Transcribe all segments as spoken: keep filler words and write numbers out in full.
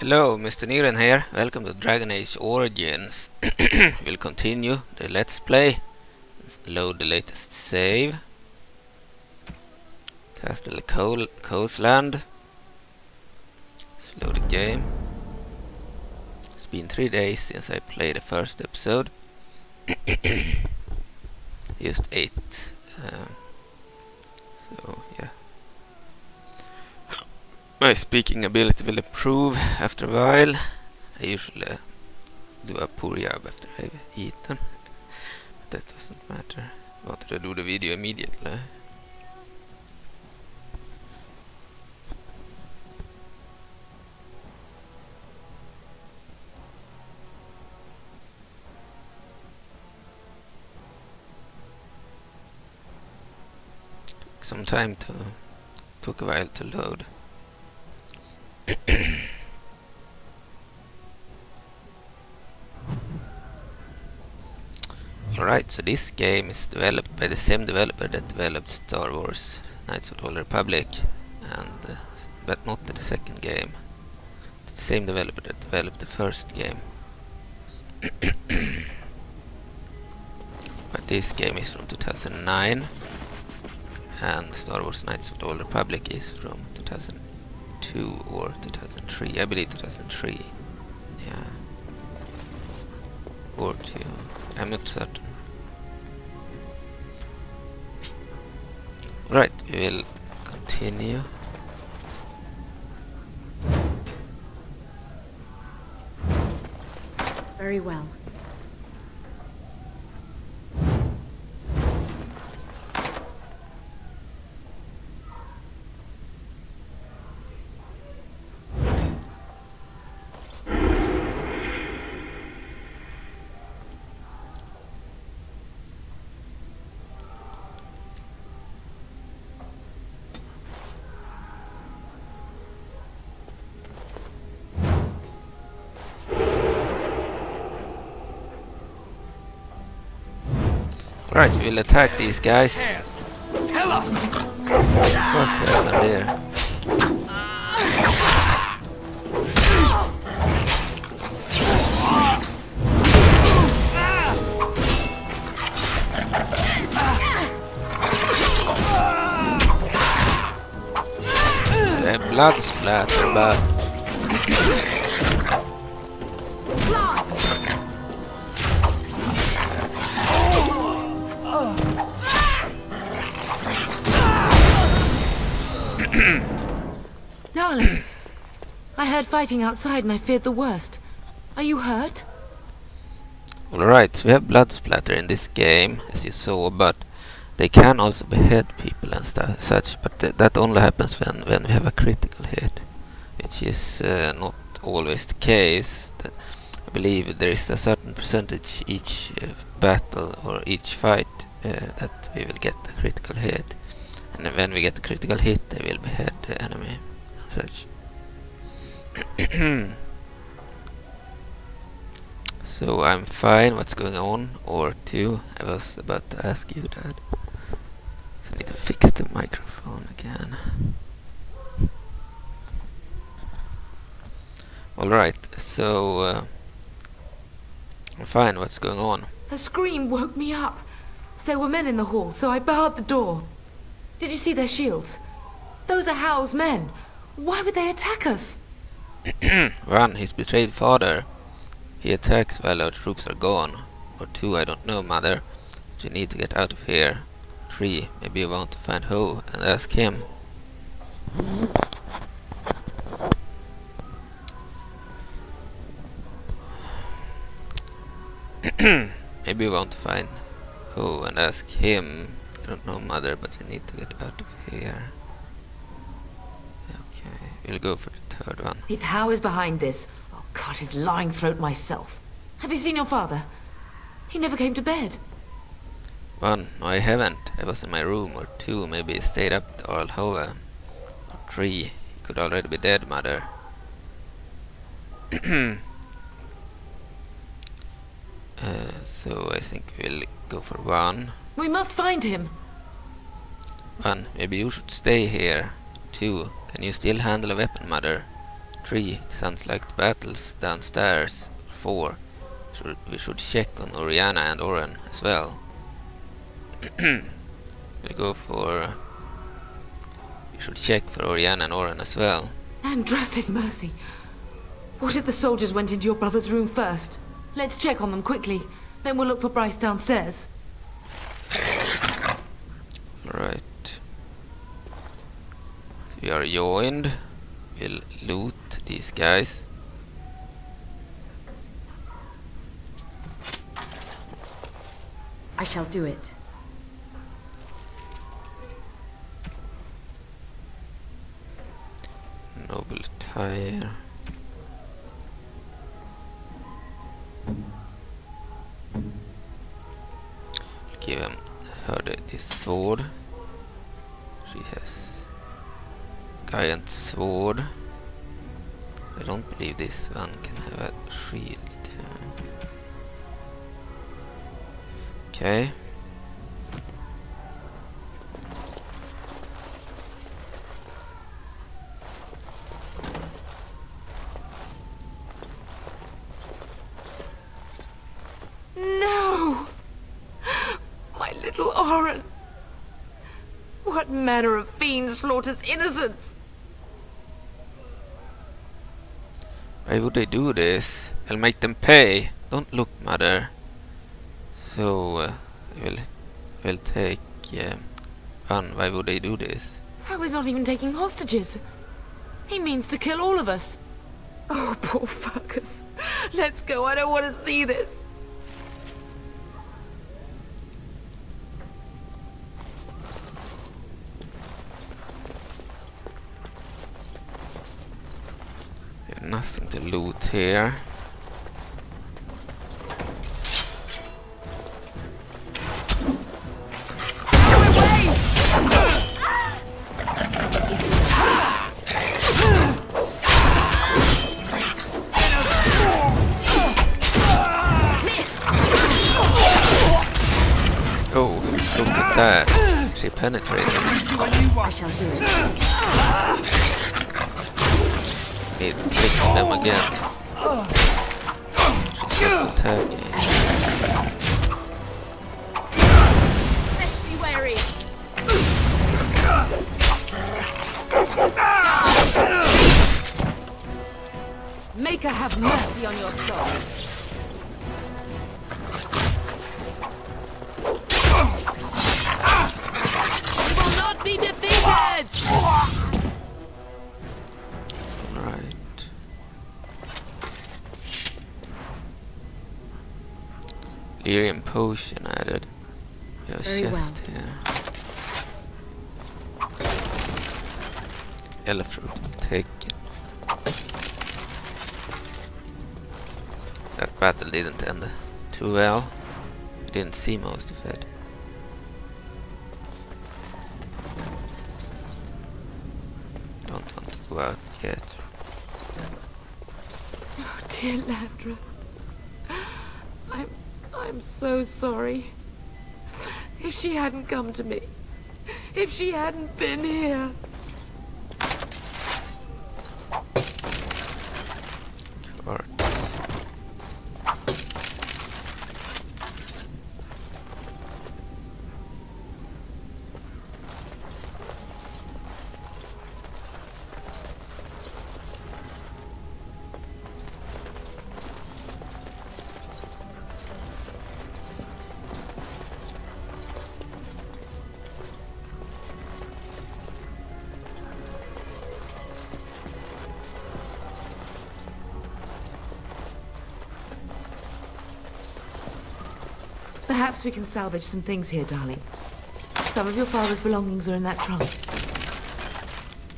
Hello, Mister Niren here. Welcome to Dragon Age Origins. We'll continue the Let's Play. Let's load the latest save. Castle Col Coastland. Let's load the game. It's been three days since I played the first episode. Just eight. Um, so, yeah. My speaking ability will improve after a while. I usually uh, do a poor job after I've eaten. But that doesn't matter. I wanted to do the video immediately. Took some time to... took a while to load. Alright, so this game is developed by the same developer that developed Star Wars Knights of the Old Republic, and uh, but not the second game. It's the same developer that developed the first game. But this game is from two thousand nine, and Star Wars Knights of the Old Republic is from two thousand eight. two or two thousand three, I believe two thousand three, yeah, or two, I'm not certain. Right, we'll continue. Very well. Right, we'll attack these guys. Tell us. Fuck hell, I'm there. Their blood splatter, but. Darling, I heard fighting outside and I feared the worst. Are you hurt? Alright, so we have blood splatter in this game, as you saw, but they can also behead people and stuff, such, but th that only happens when, when we have a critical hit, which is uh, not always the case. Th I believe there is a certain percentage each uh, battle or each fight uh, that we will get a critical hit. And when we get a critical hit, they will behead the enemy and such. So I'm fine, what's going on? Or two, I was about to ask you that. So I need to fix the microphone again. Alright, so... Uh, I'm fine, what's going on? A scream woke me up. There were men in the hall, so I barred the door. Did you see their shields? Those are Howe's men. Why would they attack us? One, his betrayed father. He attacks while our troops are gone. Or two, I don't know, mother. But we need to get out of here. Three, maybe you want to find Howe and ask him. Maybe you want to find Howe and ask him. I don't know, mother, but we need to get out of here. Okay, we'll go for the third one. If Howe is behind this, I'll cut his lying throat myself. Have you seen your father? He never came to bed. One, no, I haven't. I was in my room. Or two, maybe he stayed up to old Howe. Or three, he could already be dead, mother. uh, so I think we'll go for one. We must find him. One, maybe you should stay here. Two, can you still handle a weapon, mother? Three sounds like the battles downstairs. Four. Should, we should check on Oriana and Oren as well. we go for. We should check for Oriana and Oren as well. Andraste's mercy! What if the soldiers went into your brother's room first? Let's check on them quickly. Then we'll look for Bryce downstairs. Right. So we are joined. We'll loot these guys. I shall do it. Noble tire. Give him her this sword. She has. Giant sword. I don't believe this one can have a shield. Okay. No! My little Oren! What manner of fiend slaughters innocence? Why would they do this? I'll make them pay. Don't look, mother. So, uh, I will, I will take uh, fun. Why would they do this? How is not even taking hostages? He means to kill all of us. Oh, poor Fergus. Let's go. I don't want to see this. There's nothing to loot here. Penetrate. I shall do it. Need to click them again. She's not attacking. Let's be wary. Maker have mercy on your soul. Imperium potion added. There's chest well. Here. Yellow fruit, take it. That battle didn't end too well. We didn't see most of it. Don't want to go out yet. Oh dear Landra. I'm so sorry. If she hadn't come to me, if she hadn't been here. Cards. Perhaps we can salvage some things here, darling. Some of your father's belongings are in that trunk.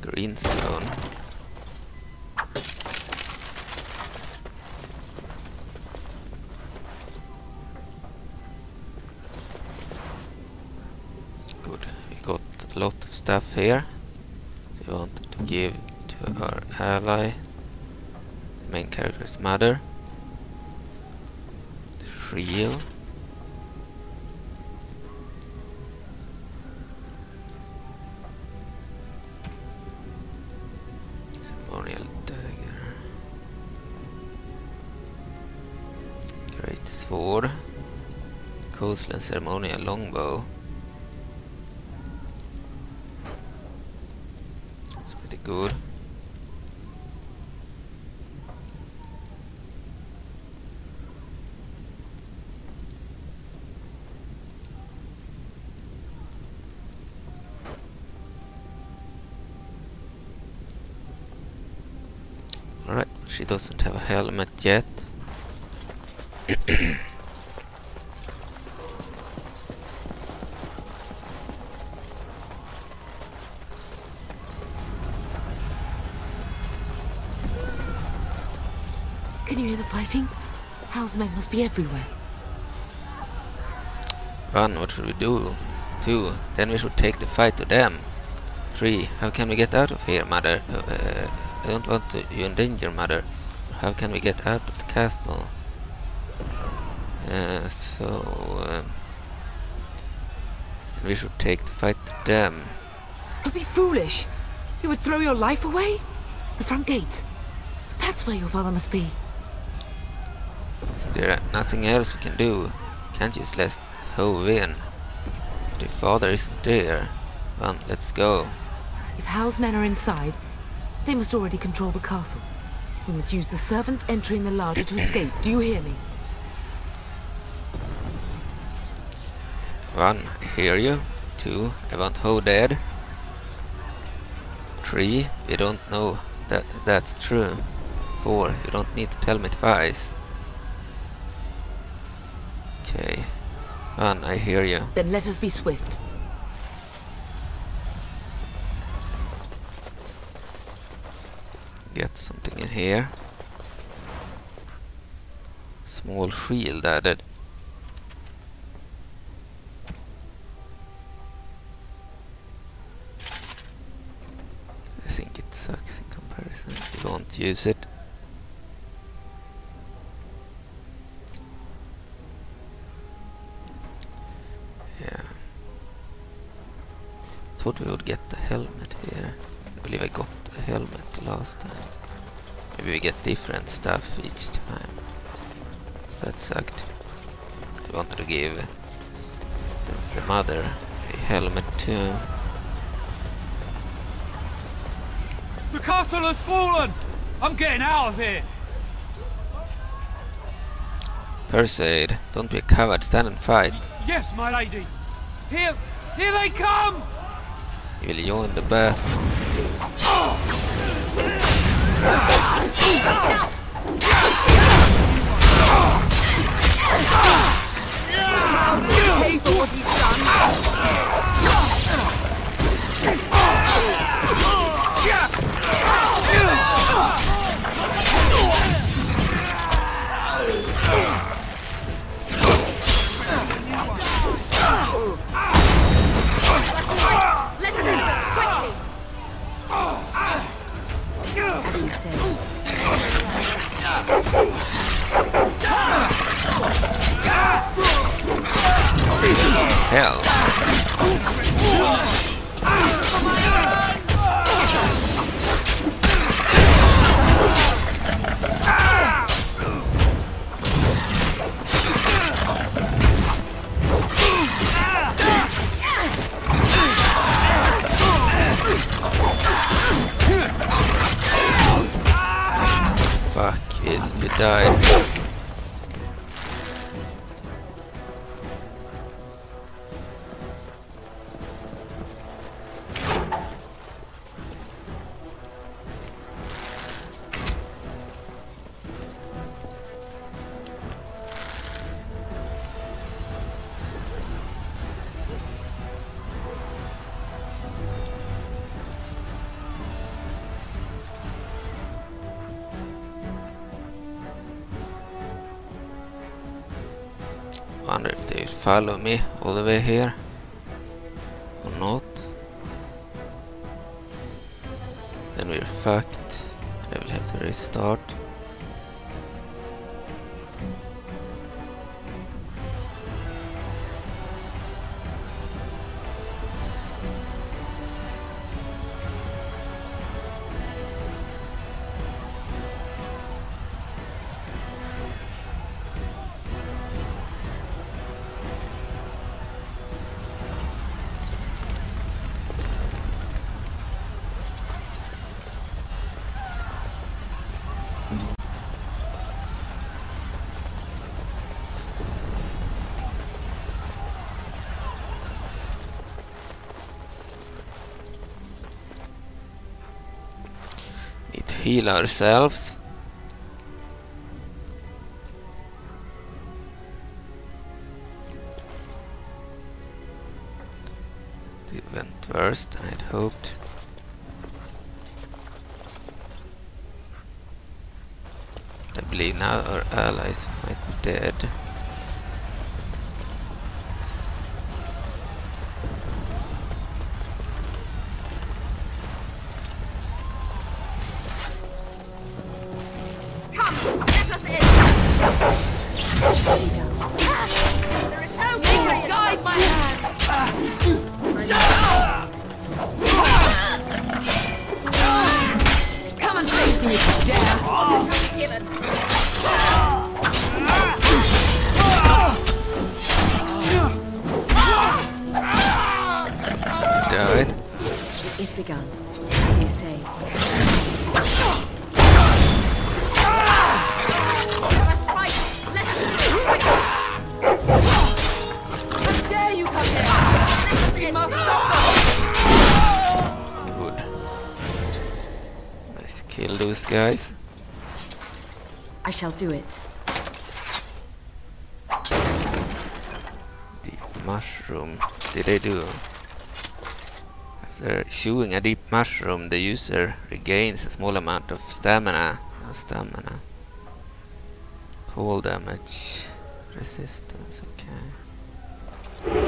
Greenstone. Good. We got a lot of stuff here. We want to give to our ally, the main character's mother. Real. Dagger. sword, coastland ceremonial longbow. That's pretty good. Alright, she doesn't have a helmet yet. Can you hear the fighting? Howe's men must be everywhere. One, what should we do? Two, then we should take the fight to them. Three, how can we get out of here, Mother? Uh, I don't want to, you endanger, Mother. How can we get out of the castle? Uh, so... Uh, we should take the fight to them. Don't be foolish! You would throw your life away? The front gates. That's where your father must be. Is there nothing else we can do? Can't just let Howe in. But your father isn't there. Well, let's go. If Howe's men are inside, they must already control the castle. We must use the servants entering the larder to escape. Do you hear me? One, I hear you. Two, I want Howe dead. Three, we don't know that that's true. Four, you don't need to tell me twice. Okay. One, I hear you. Then let us be swift. Get something in here. Small shield added. I think it sucks in comparison. You won't use it. Yeah. Thought we would get the helmet here. I believe I got a helmet last time. Maybe we get different stuff each time. That sucked. I wanted to give the, the mother a helmet too. The castle has fallen! I'm getting out of here! Perseid, don't be a coward, stand and fight. Yes, my lady! Here, here they come! You will join the battle. Pay for what he's done. Let us in quickly. As you said. Hell. Fuck. It, it died. Follow me all the way here or not, then we're fucked and I will have to restart. heal ourselves. It went worse than I'd hoped. I believe now our allies might be dead. Guys, I shall do it. Deep mushroom. Did I do? After chewing a deep mushroom, the user regains a small amount of stamina. No stamina. Cold damage. Resistance. Okay.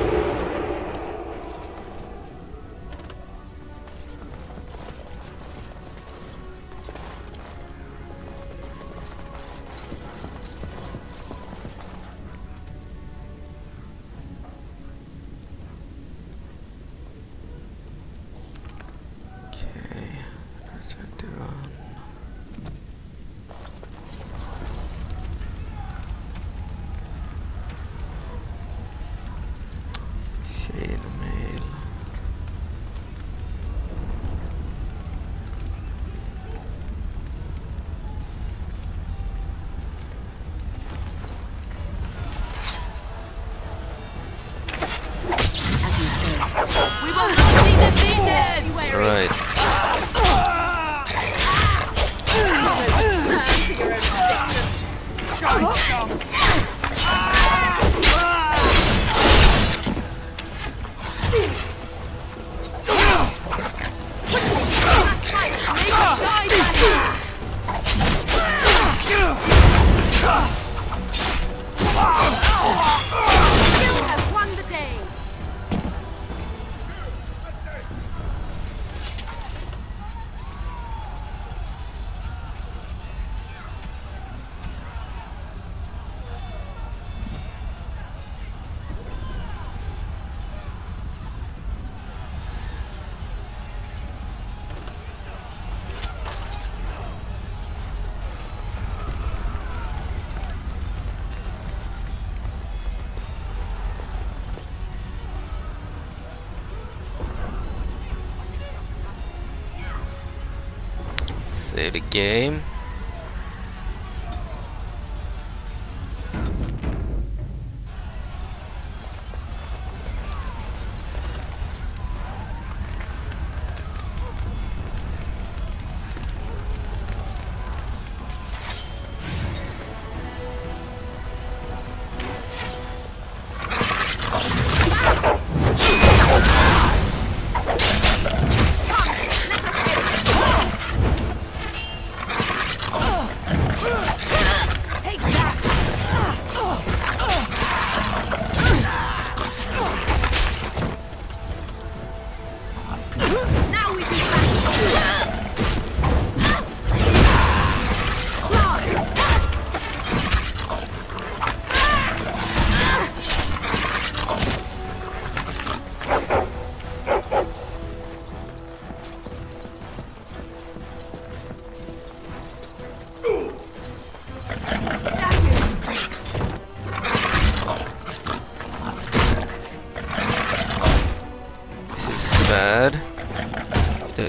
Save the game.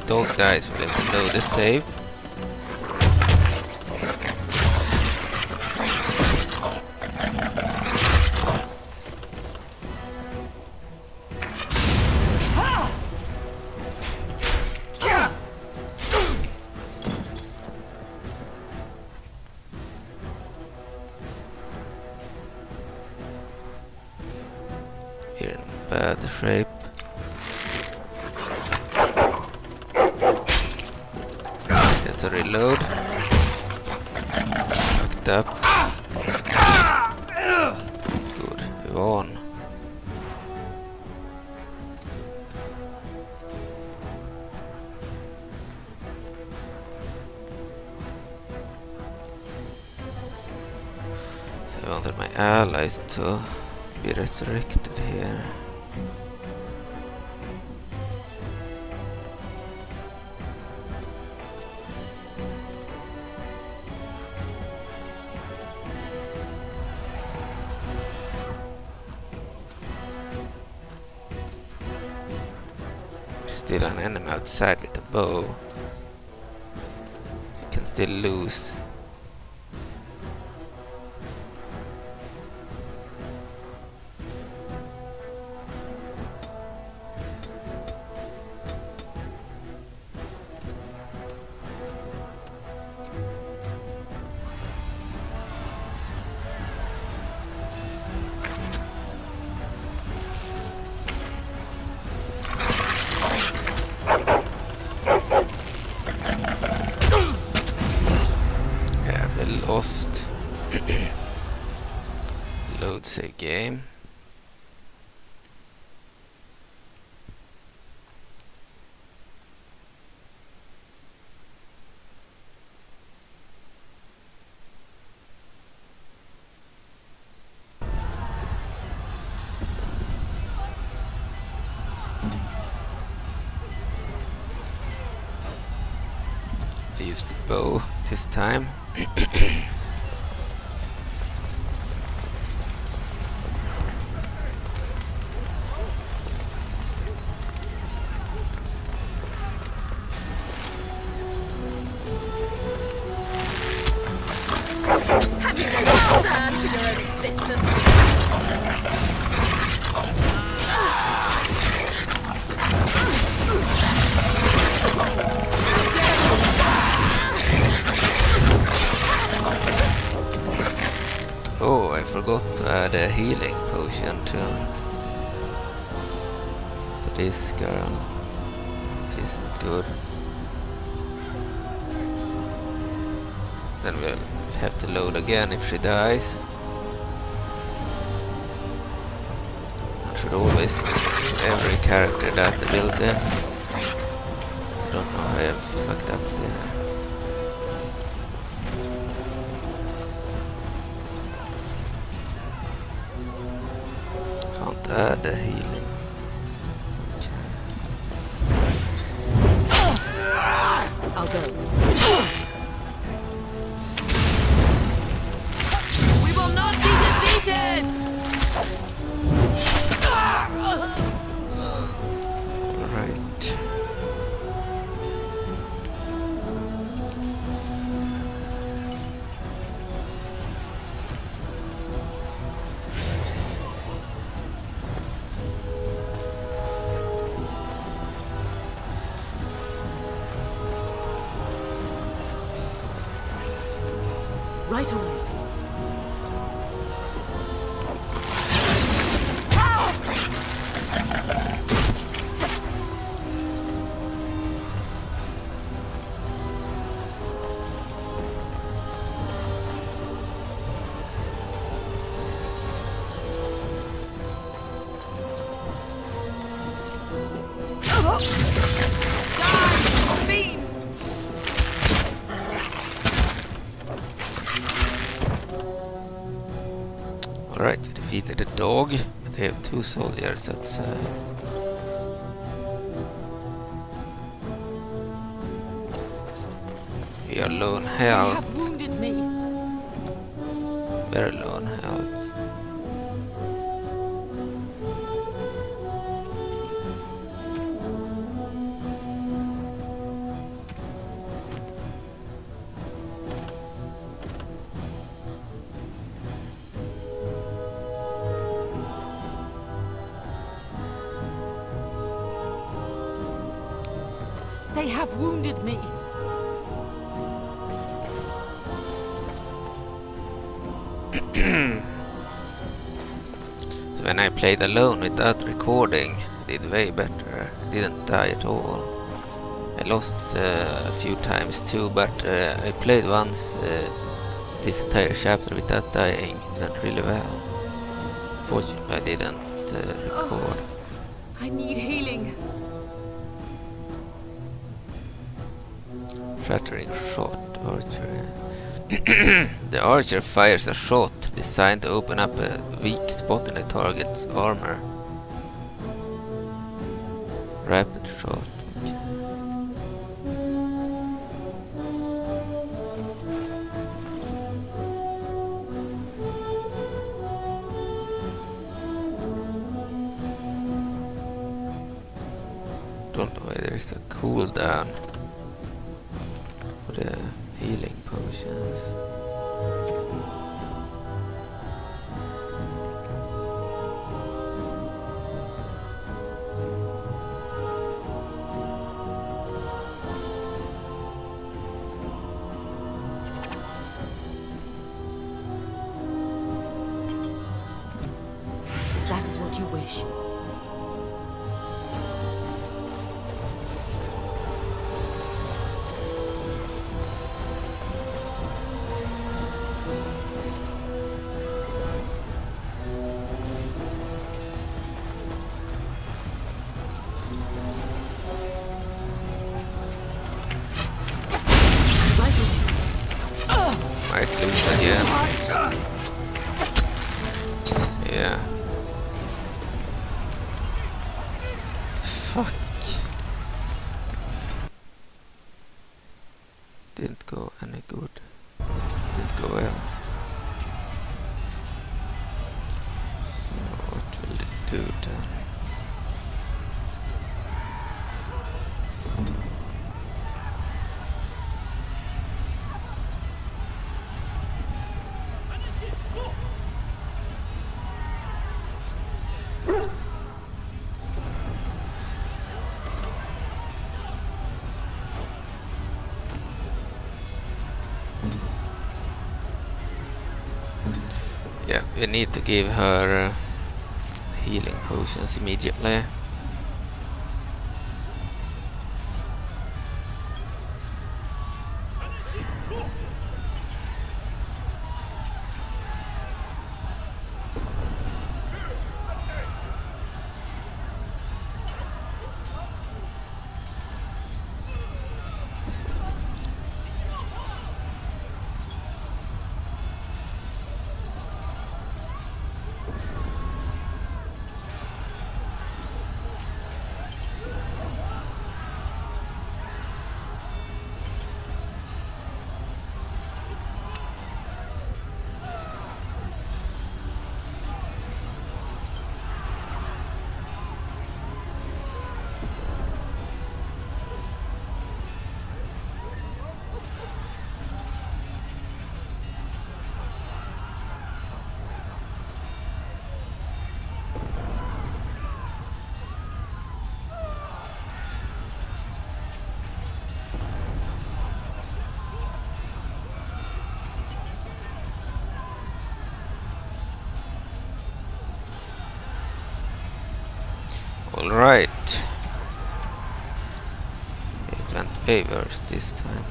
Dog dies, we have to know this save. scrape. That's a reload. Fucked up. Good, we won. So I wanted my allies to be resurrected here. Still an enemy outside with a bow. You can still lose. Lost. Load save game. I used the bow this time. Forgot to add a healing potion to, to this girl. She's good. Then we'll have to load again if she dies. I should always give every character that ability. I don't know how I have fucked up there. Ah, the healing. I'll go. We will not be defeated. All right. Right away. Alright, we defeated the dog, but they have two soldiers outside. We are lone health. You have wounded me. Very lone health. They have wounded me. So when I played alone without recording, did way better. Didn't die at all. I lost uh, a few times too, but uh, I played once uh, this entire chapter without dying. It went really well. Fortunately, I didn't uh, record. Oh, I need healing. Shattering shot, archer. The archer fires a shot designed to open up a weak spot in the target's armor. Rapid shot. Don't know why there is a cooldown for the healing potions. Yeah, we need to give her uh, healing potions immediately. Right, it went way worse this time.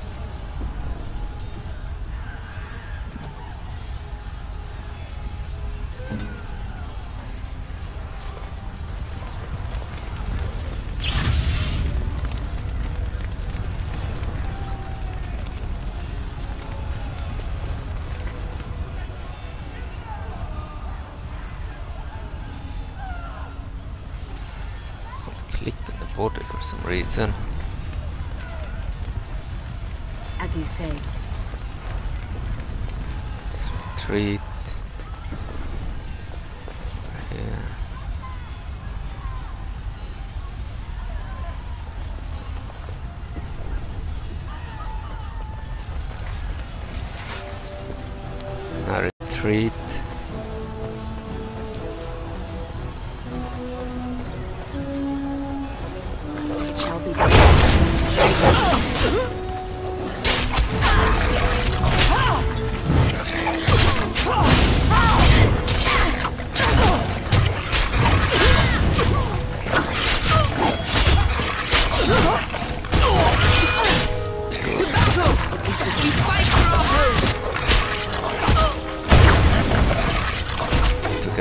Reason. As you say. Let's retreat. Here. Now retreat.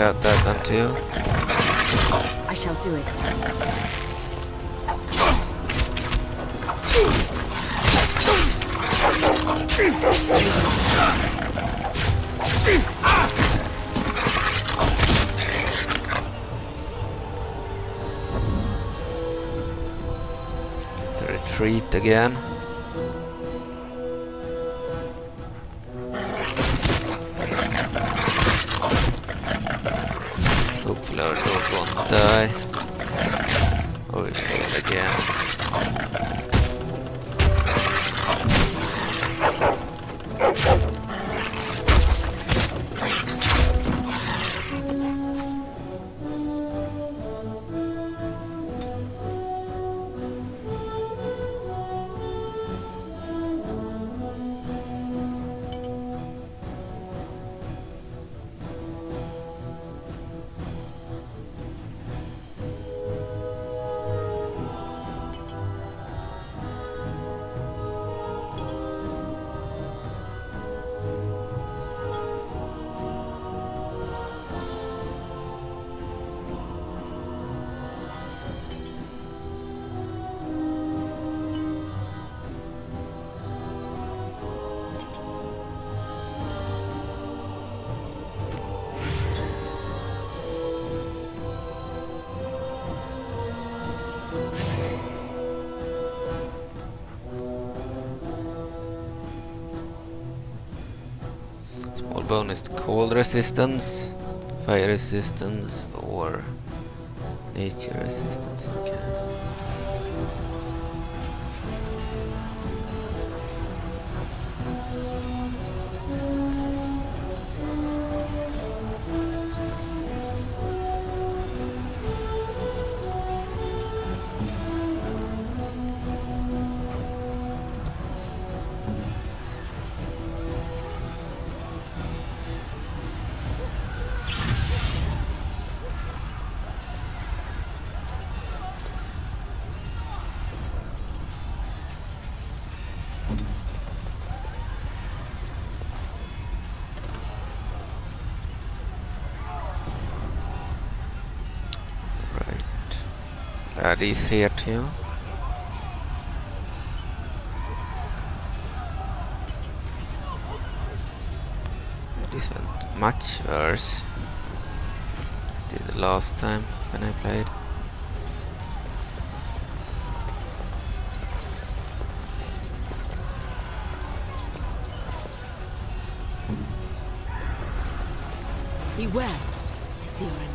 got that done too. I shall do it. The retreat again. Hopefully our dog won't die. Or we fail again. Bonus cold resistance, fire resistance, or nature resistance. Okay. That is here too. It isn't much worse than the last time when I played. Beware, I see your enemy.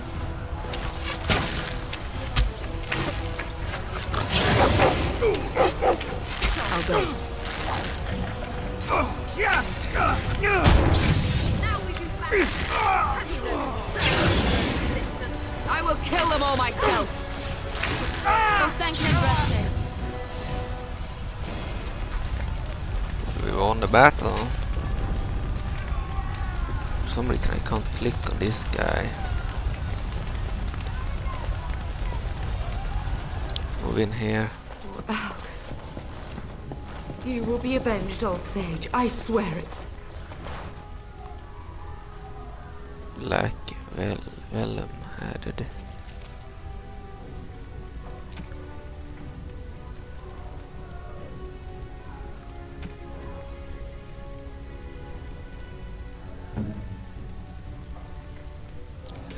I'll go. Now we do battle. I will kill them all myself. So thank Andraste. We won the battle. For some reason I can't click on this guy. Let's move in here. You will be avenged, old sage. I swear it. Black vel vellum added.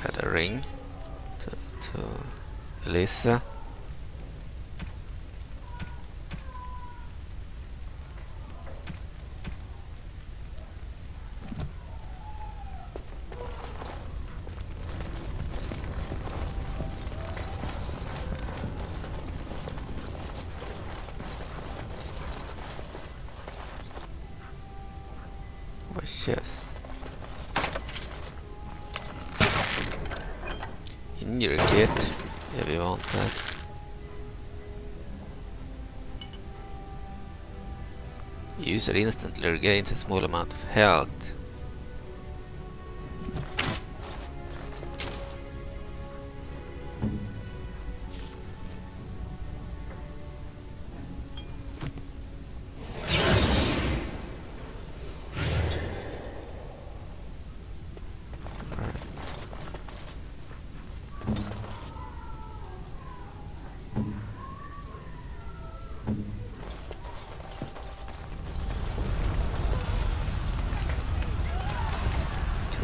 Add a ring to, to Alyssa. Yes. In your kit, yeah, we want that. The user instantly regains a small amount of health.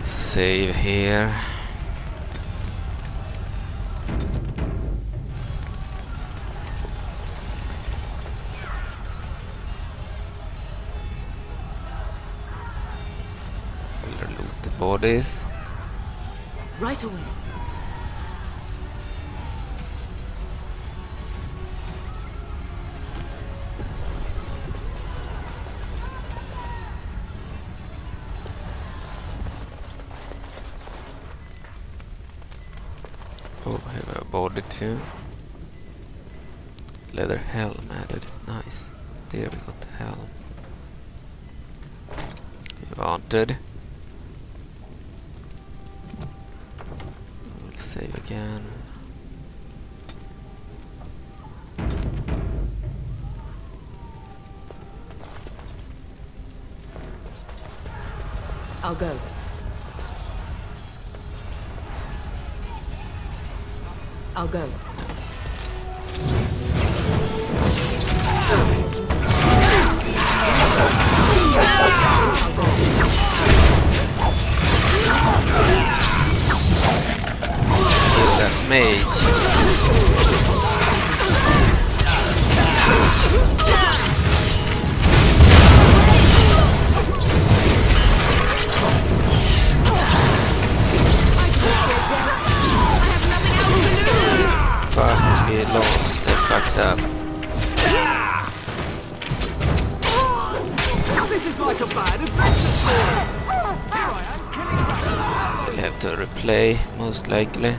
Save here. Loot the bodies. Right away. Oh, I have a body too. Leather helm added. Nice. There we got the helm. Wanted. We'll save again. I'll go. I'll go. Play, most likely.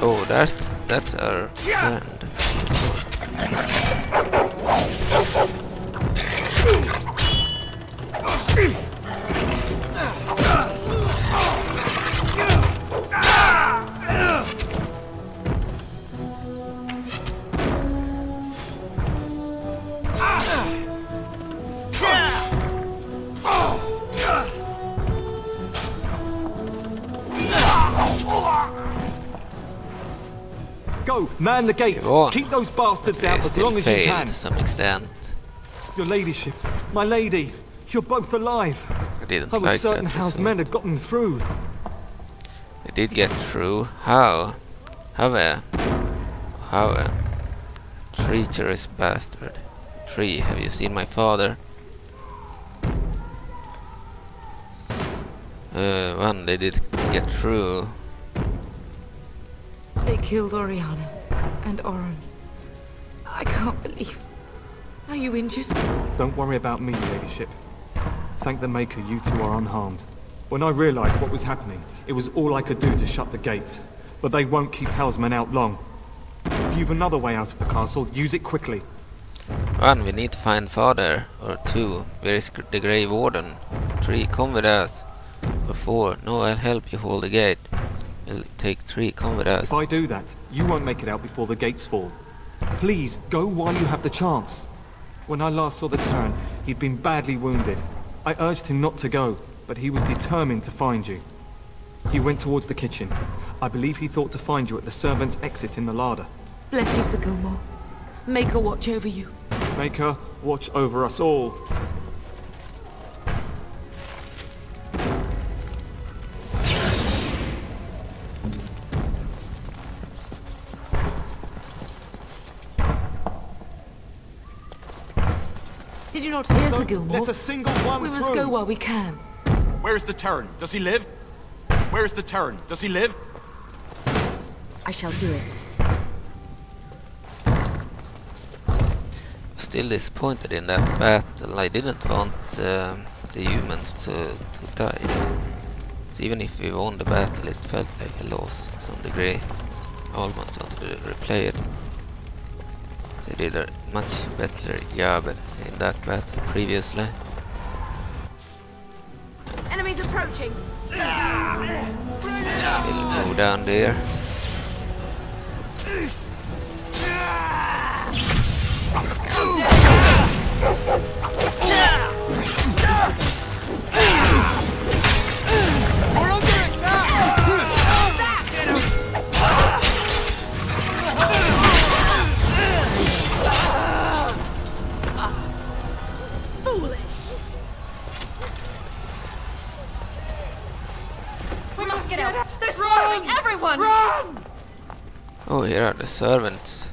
Oh, that's that's our friend. Man the gates. Keep those bastards out as long as you can. To some extent. Your ladyship, my lady, you're both alive. I didn't I was like certain that Howe's men had gotten through. They did get through. How? Howe. Howe. Treacherous bastard. Tree, have you seen my father? Uh, one, they did get through. They killed Oriana. And Oren. I can't believe. Are you injured? Don't worry about me, ladyship. Thank the Maker, you two are unharmed. When I realized what was happening, it was all I could do to shut the gates. But they won't keep Howe's men out long. If you've another way out of the castle, use it quickly. One, we need to find father. Or two, where is the Grey Warden? Three, come with us. Or four, no, I'll help you hold the gate. It'll take three, come with us. If I do that, you won't make it out before the gates fall. Please, go while you have the chance. When I last saw the Teyrn, he'd been badly wounded. I urged him not to go, but he was determined to find you. He went towards the kitchen. I believe he thought to find you at the servant's exit in the larder. Bless you, Ser Gilmore. Maker watch over you. Maker watch over us all. Here's a Gilmore. That's a single one. We through. Must go while we can. Where's the Teyrn? Does he live? Where's the Teyrn? Does he live? I shall do it. Still disappointed in that battle. I didn't want uh, the humans to, to die. So even if we won the battle, it felt like a loss to some degree. I almost wanted to replay it. They did a much better job in that battle previously. Enemies approaching. We'll move down there. Oh, here are the servants.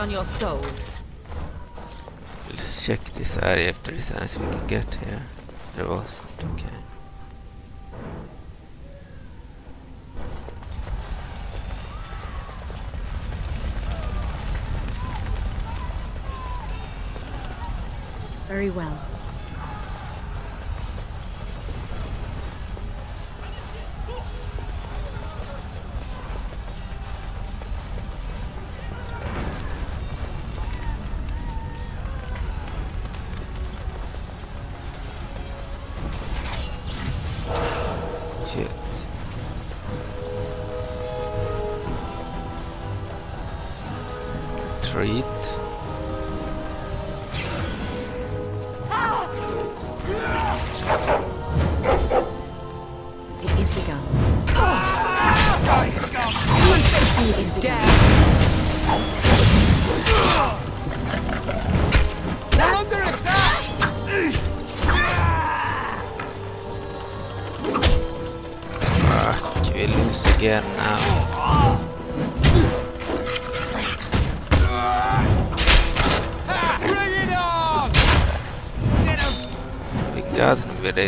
On your soul. Let's check this area if there is anything we can get here. There was. Okay. Very well.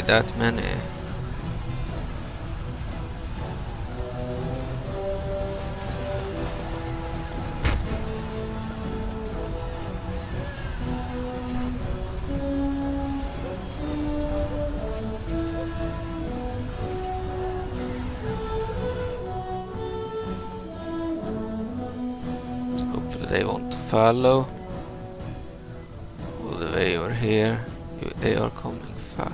That many. Hopefully they won't follow all the way over here. They are coming fast.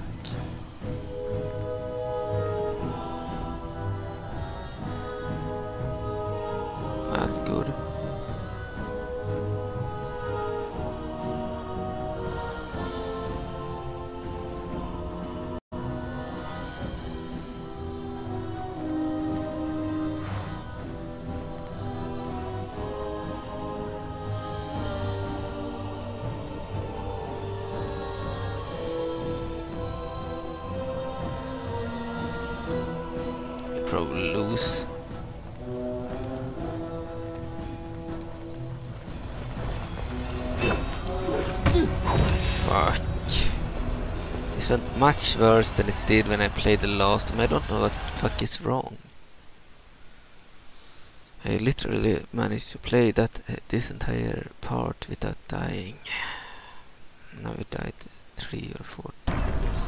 Much worse than it did when I played the last time. I don't know what the fuck is wrong. I literally managed to play that uh, this entire part without dying. Now we died three or four times.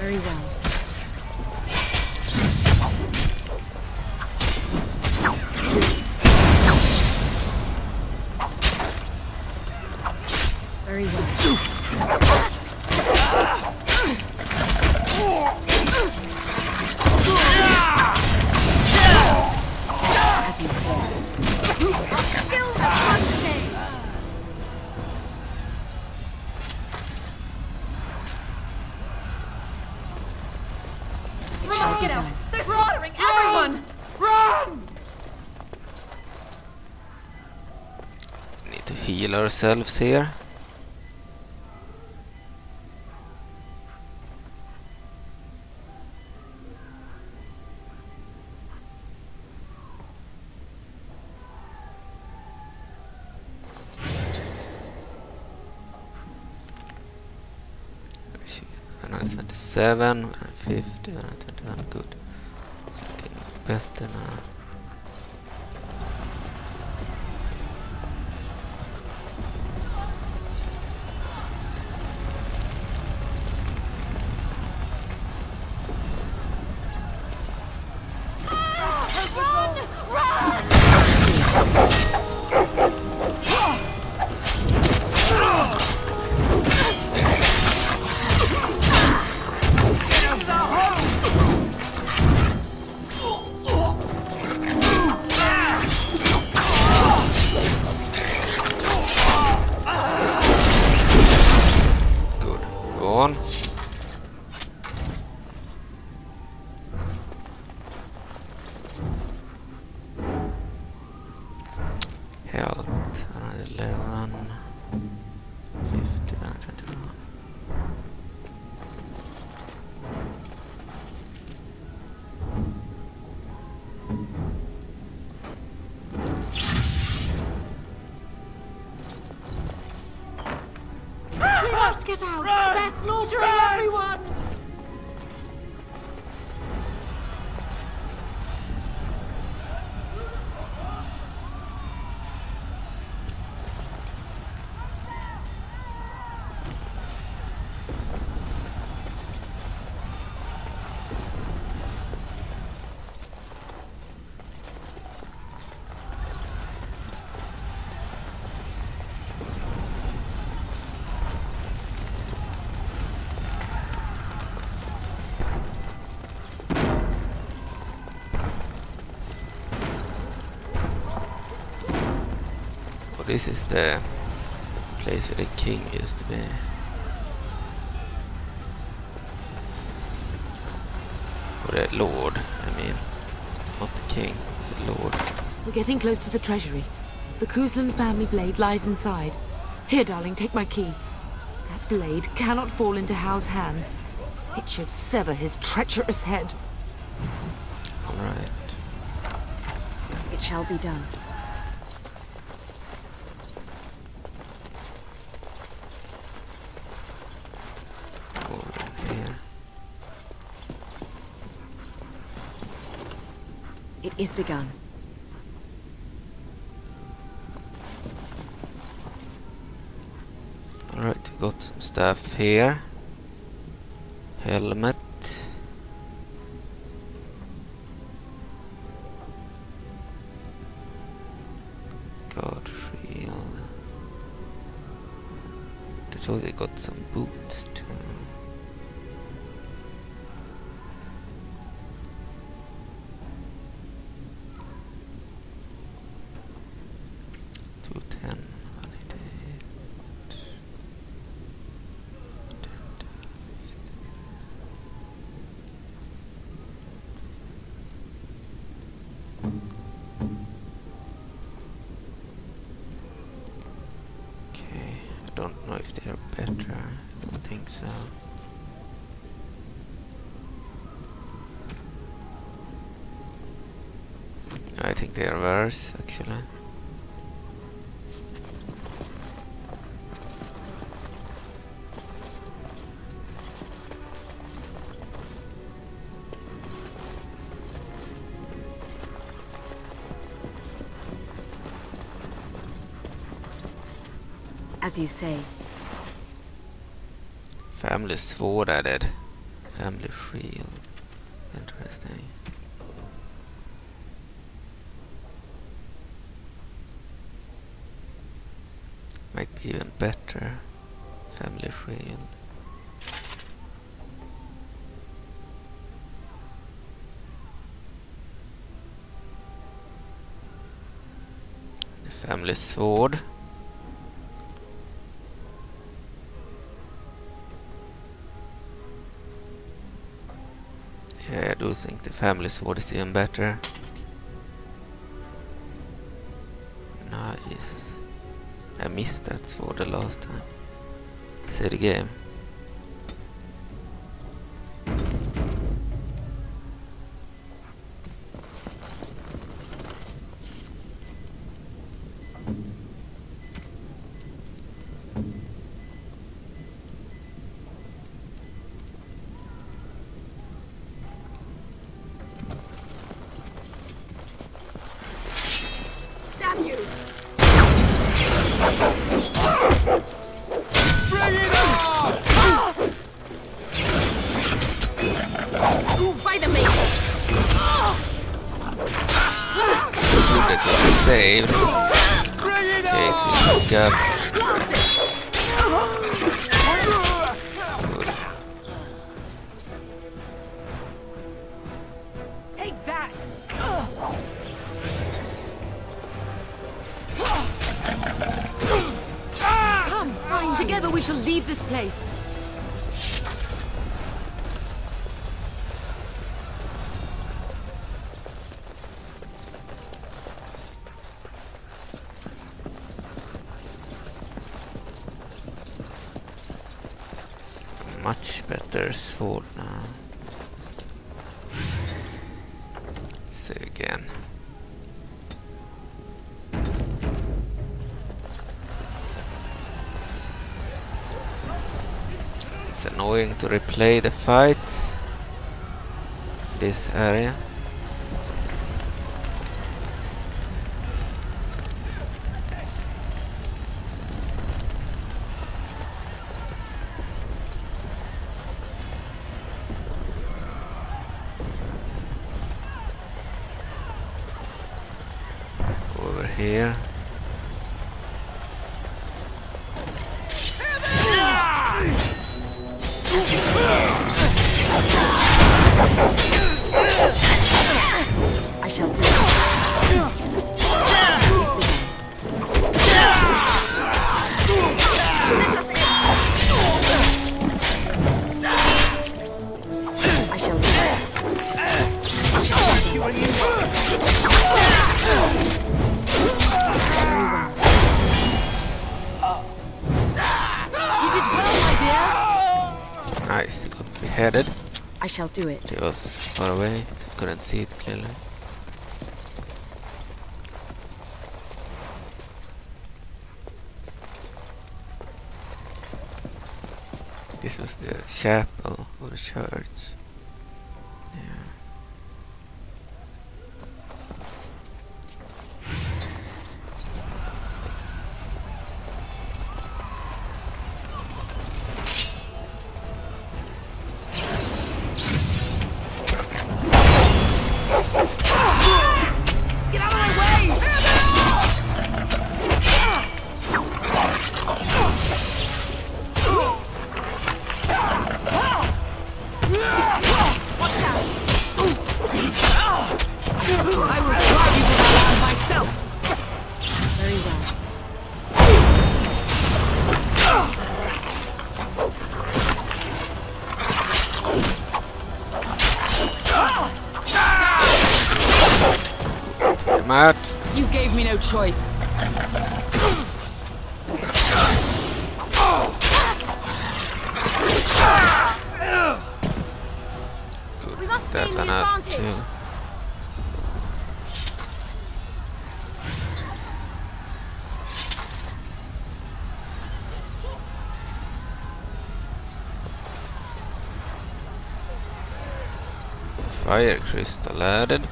Very well. Ourselves here. one twenty-seven, one fifty, one twenty-one, good. It's looking better now. on. This is the place where the king used to be. Or the lord, I mean. Not the king, the lord. We're getting close to the treasury. The Kuzlan family blade lies inside. Here, darling, take my key. That blade cannot fall into Howe's hands. It should sever his treacherous head. All right. It shall be done. Is begun. Alright, got some stuff here. Helmet. God shield. I told you I got some boots too. They are worse, actually. As you say. Family sword added. Family shield. Interesting. Even better, family shield. The family sword. Yeah, I do think the family sword is even better. Nice. I missed that sword the last time. Say the game. Together we shall leave this place. much better sword now. Let's save again. It's annoying to replay the fight in this area. Here. I shall do it. It was far away, couldn't see it clearly. This was the chapel or the church. Yeah. You gave me no choice. Good. We must gain the advantage. Too. Fire crystal added.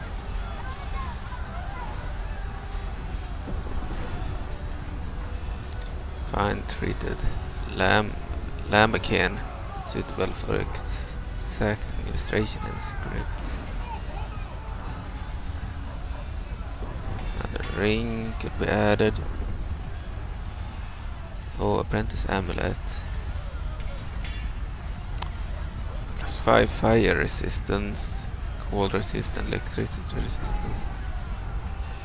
Treated lamb lambkin, suitable for exact illustration and script. Another ring could be added. Oh, apprentice amulet. Plus five fire resistance, cold resistance, electricity resistance.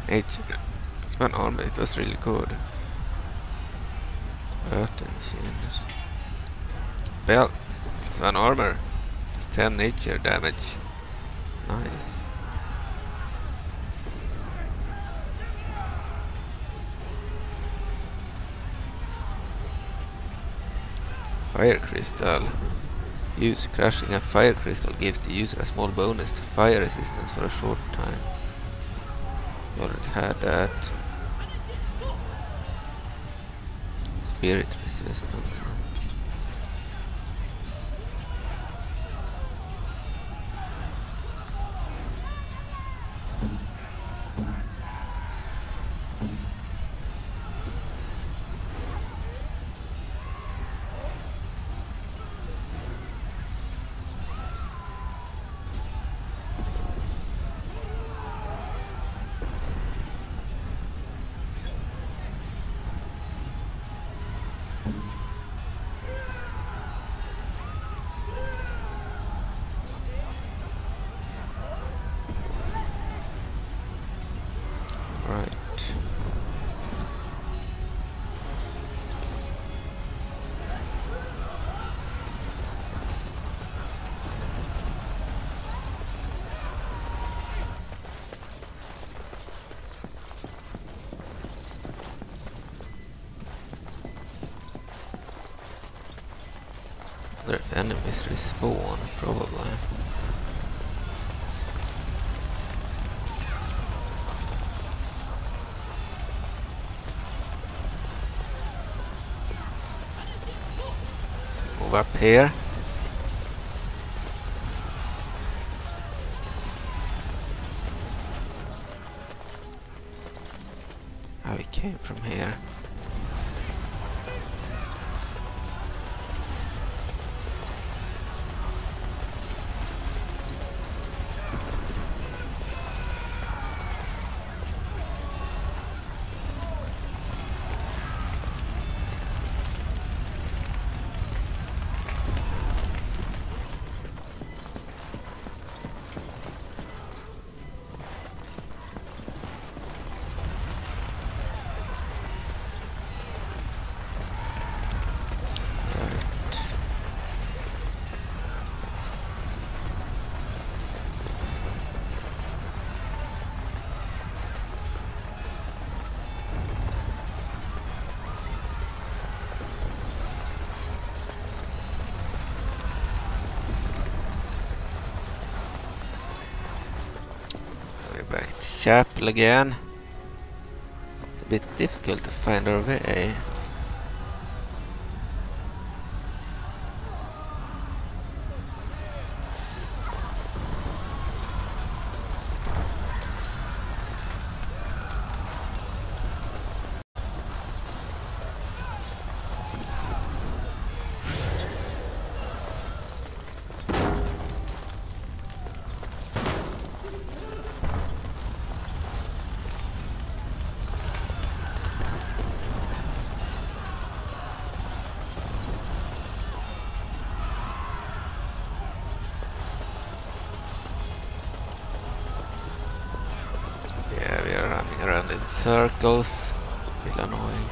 Nature. It's one armor, it was really good. Belt. It's an armor. It's ten nature damage. Nice. Fire crystal. Use crushing a fire crystal gives the user a small bonus to fire resistance for a short time. Already had that. Spirit resistance. Let enemies respawn, probably. Move up here. Oh, we came from here. Chapel again. It's a bit difficult to find our way. Circles, Illinois.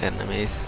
Enemies.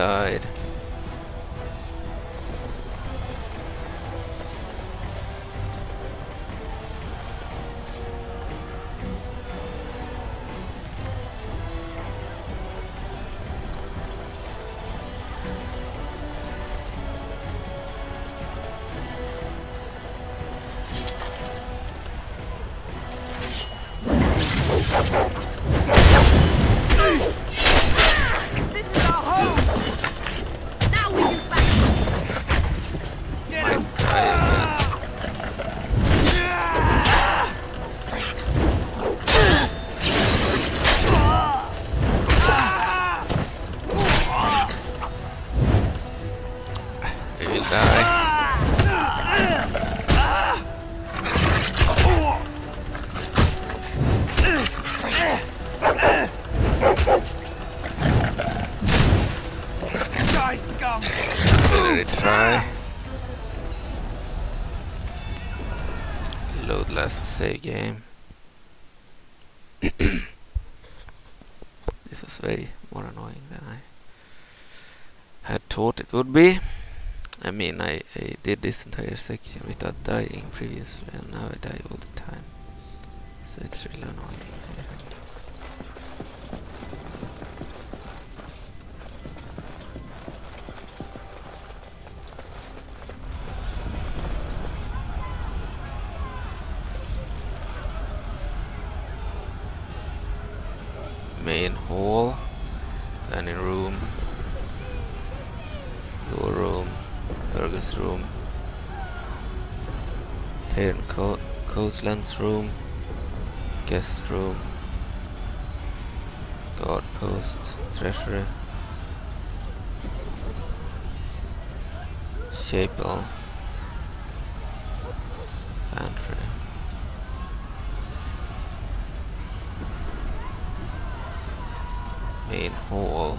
Died. Save game. This was way more annoying than I had thought it would be. I mean, I, I did this entire section without dying previously, and now I die all the time. So it's really annoying. Main hall. Dining room, your room, Fergus room, Teyrn Co Coastlands room, guest room, guard post, treasury, chapel, pantry. Main hall,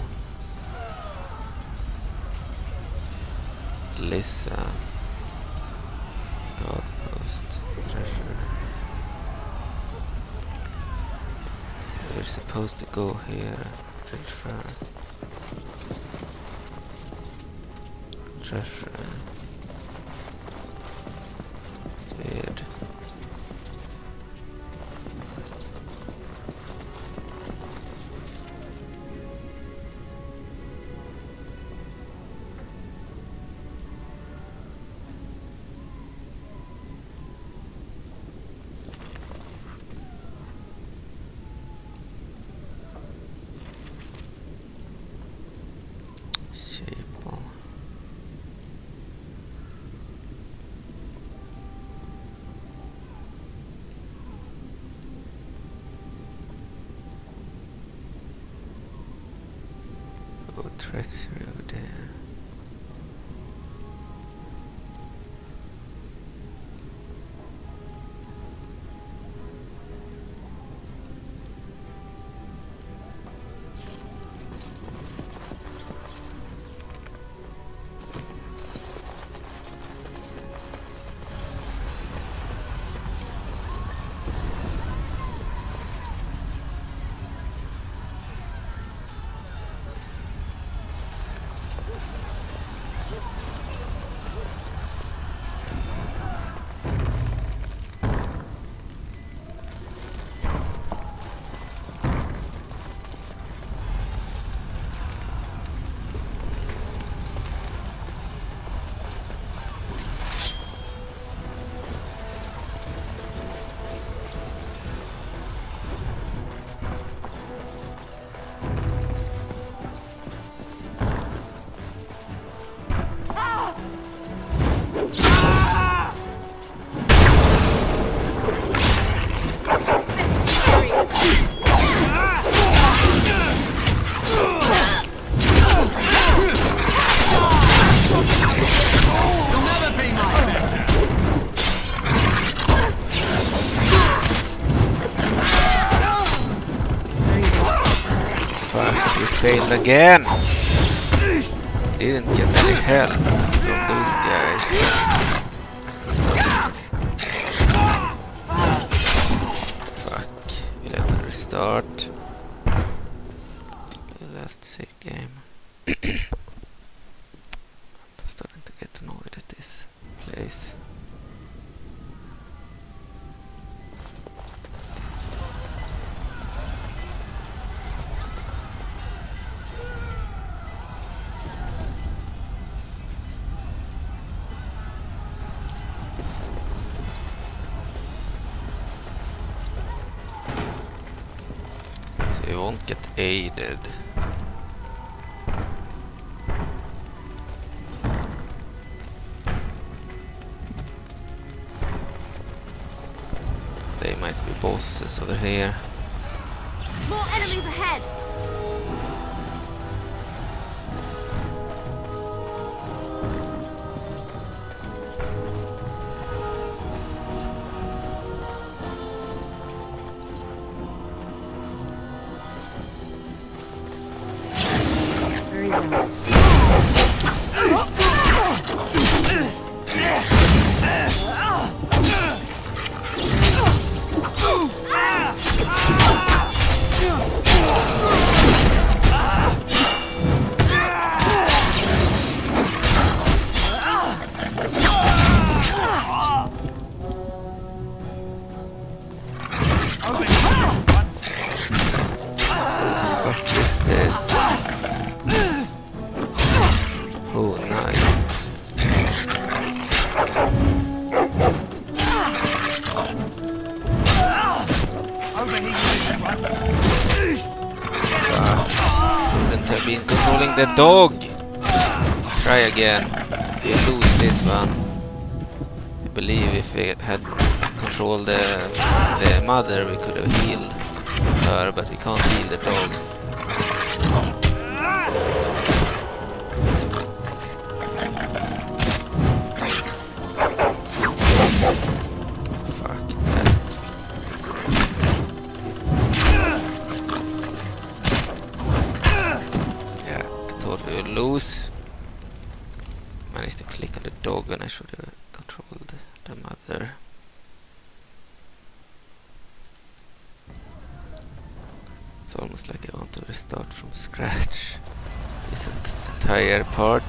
Alyssa, guard post, treasure. We're supposed to go here. Treasure, treasure, dead. Treasury over there. Failed again! Didn't get any help from those guys. Fuck. We'll have to restart. The last save game. I'm starting to get annoyed at this place. Get aided. They might be bosses over here. More enemies ahead. What is this? have been controlling the dog. Try again. You lose this one. I believe if we had controlled the, the mother, we could have healed her, but we can't heal the dog. Part.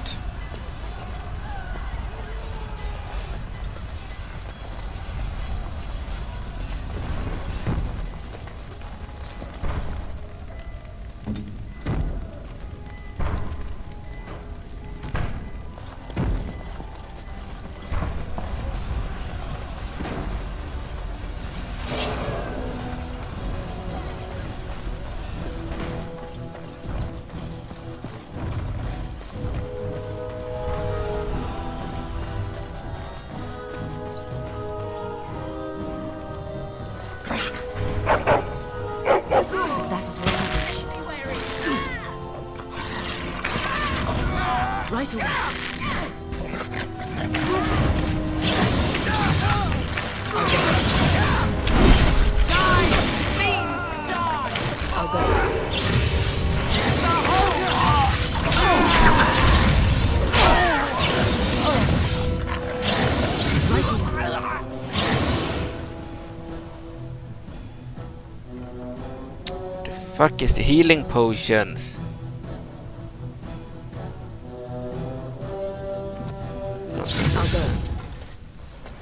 Fuck is the healing potions?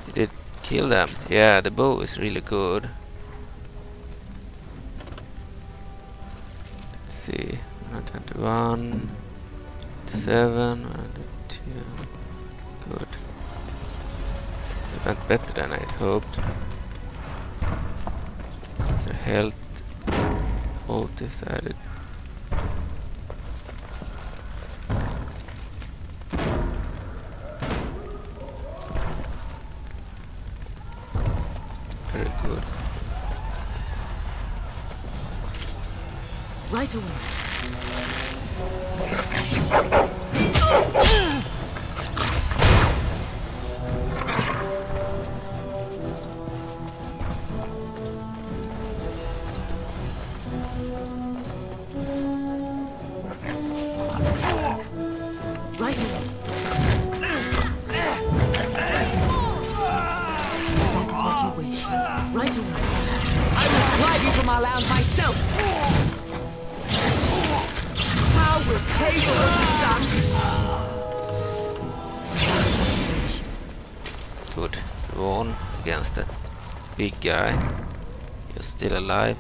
Did it kill them? Yeah, the bow is really good. Let's see, one twenty-one, seven, one oh two. Good. It went better than I hoped. So health. Both decided. Very good. Right away. Big guy, you're still alive.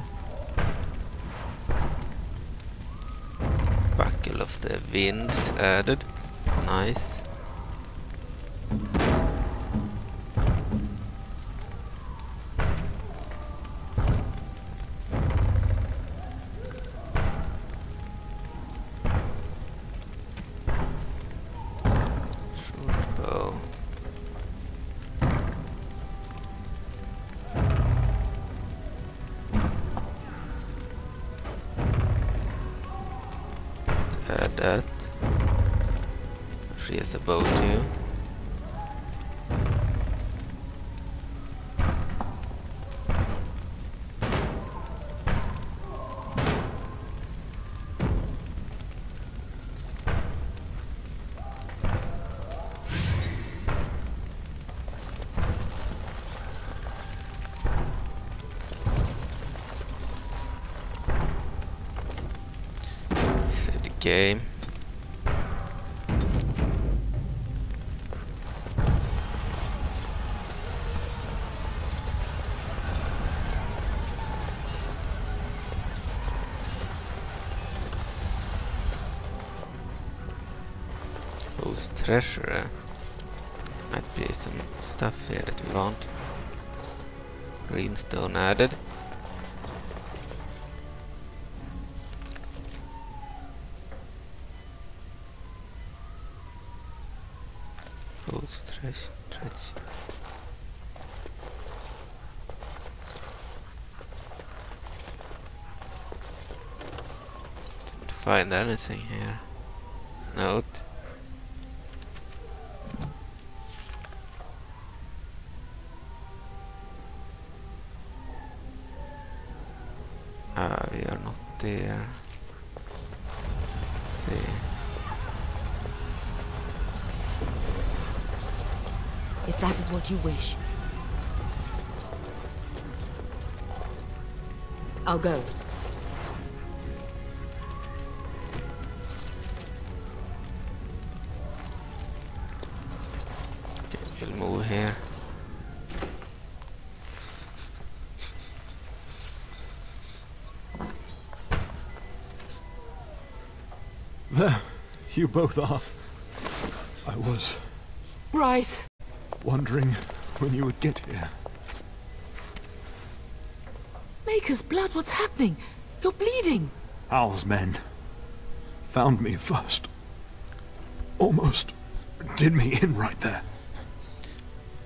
Buckle of the winds added, nice. Game. Who's treasurer? Might be some stuff here that we want. Greenstone added. Puls trzeci. Don't find anything here. Note. Ah, we are not there. Let's see. If that is what you wish. I'll go. Okay, we'll move here. There, you both are. I was. Bryce! Wondering when you would get here. Maker's blood, what's happening? You're bleeding. Owl's men found me first. Almost did me in right there.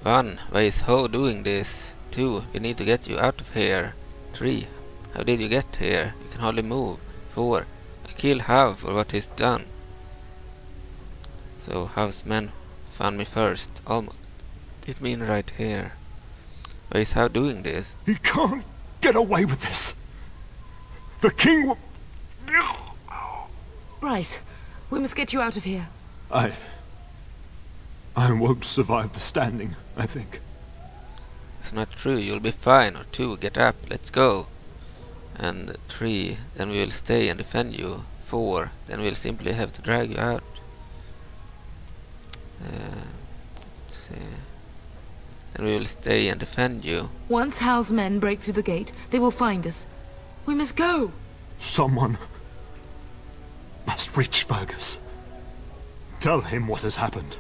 One, why is Howe doing this? Two, we need to get you out of here. Three, how did you get here? You can hardly move. Four, I killed Howe for what he's done. So Howe's men found me first, almost. It mean right here. Why is Howe doing this? He can't get away with this. The king will... Bryce, we must get you out of here. I... I won't survive the standing, I think. It's not true. You'll be fine. Or two, get up. Let's go. And three, then we will stay and defend you. Four, then we'll simply have to drag you out. Uh, let's see... Then we will stay and defend you. Once Howe's men break through the gate, they will find us. We must go. Someone must reach Fergus. Tell him what has happened.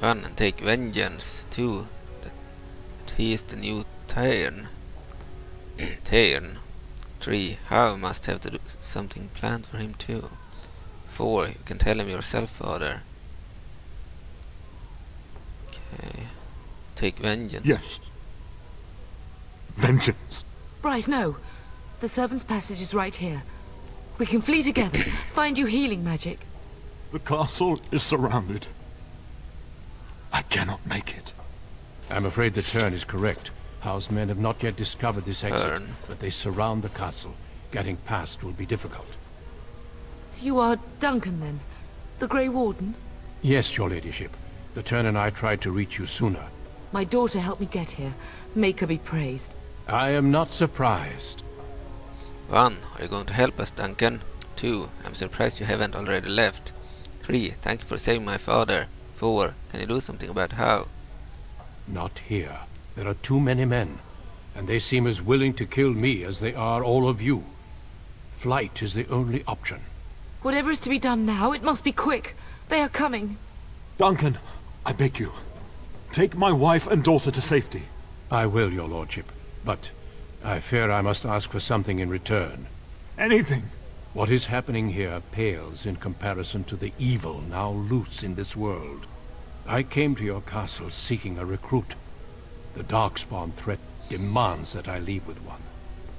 One, and take vengeance. Two, that he is the new Teyrn. Teyrn. Three, Howe must have to do something planned for him too. Four, you can tell him yourself, father. Okay. Take vengeance. Yes. Vengeance. Bryce, no. The servant's passage is right here. We can flee together. Find you healing magic. The castle is surrounded. I cannot make it. I'm afraid the turn is correct. Howe's men have not yet discovered this exit, turn. But they surround the castle. Getting past will be difficult. You are Duncan, then? The Grey Warden? Yes, your ladyship. The turn and I tried to reach you sooner. My daughter helped me get here. Make her be praised. I am not surprised. One, are you going to help us, Duncan? Two, I'm surprised you haven't already left. Three, thank you for saving my father. Four, can you do something about Howe? Not here. There are too many men, and they seem as willing to kill me as they are all of you. Flight is the only option. Whatever is to be done now, it must be quick. They are coming. Duncan, I beg you. Take my wife and daughter to safety. I will, your lordship, but I fear I must ask for something in return. Anything! What is happening here pales in comparison to the evil now loose in this world. I came to your castle seeking a recruit. The Darkspawn threat demands that I leave with one.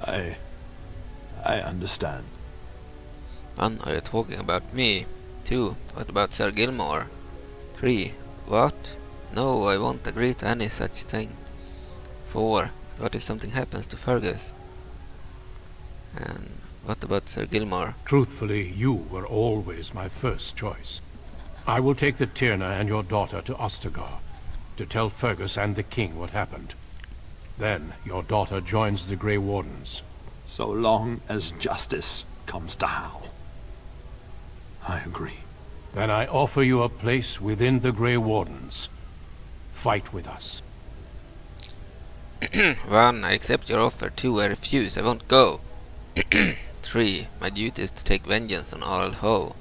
I... I understand. One, are you talking about me? Two, what about Ser Gilmore? Three, what? No, I won't agree to any such thing. Four, what if something happens to Fergus? And what about Ser Gilmore? Truthfully, you were always my first choice. I will take the Tyrna and your daughter to Ostagar, to tell Fergus and the king what happened. Then your daughter joins the Grey Wardens. So long as justice comes to Howe. I agree. Then I offer you a place within the Grey Wardens. Fight with us. One, I accept your offer. Two, I refuse. I won't go. Three, my duty is to take vengeance on Arl Howe.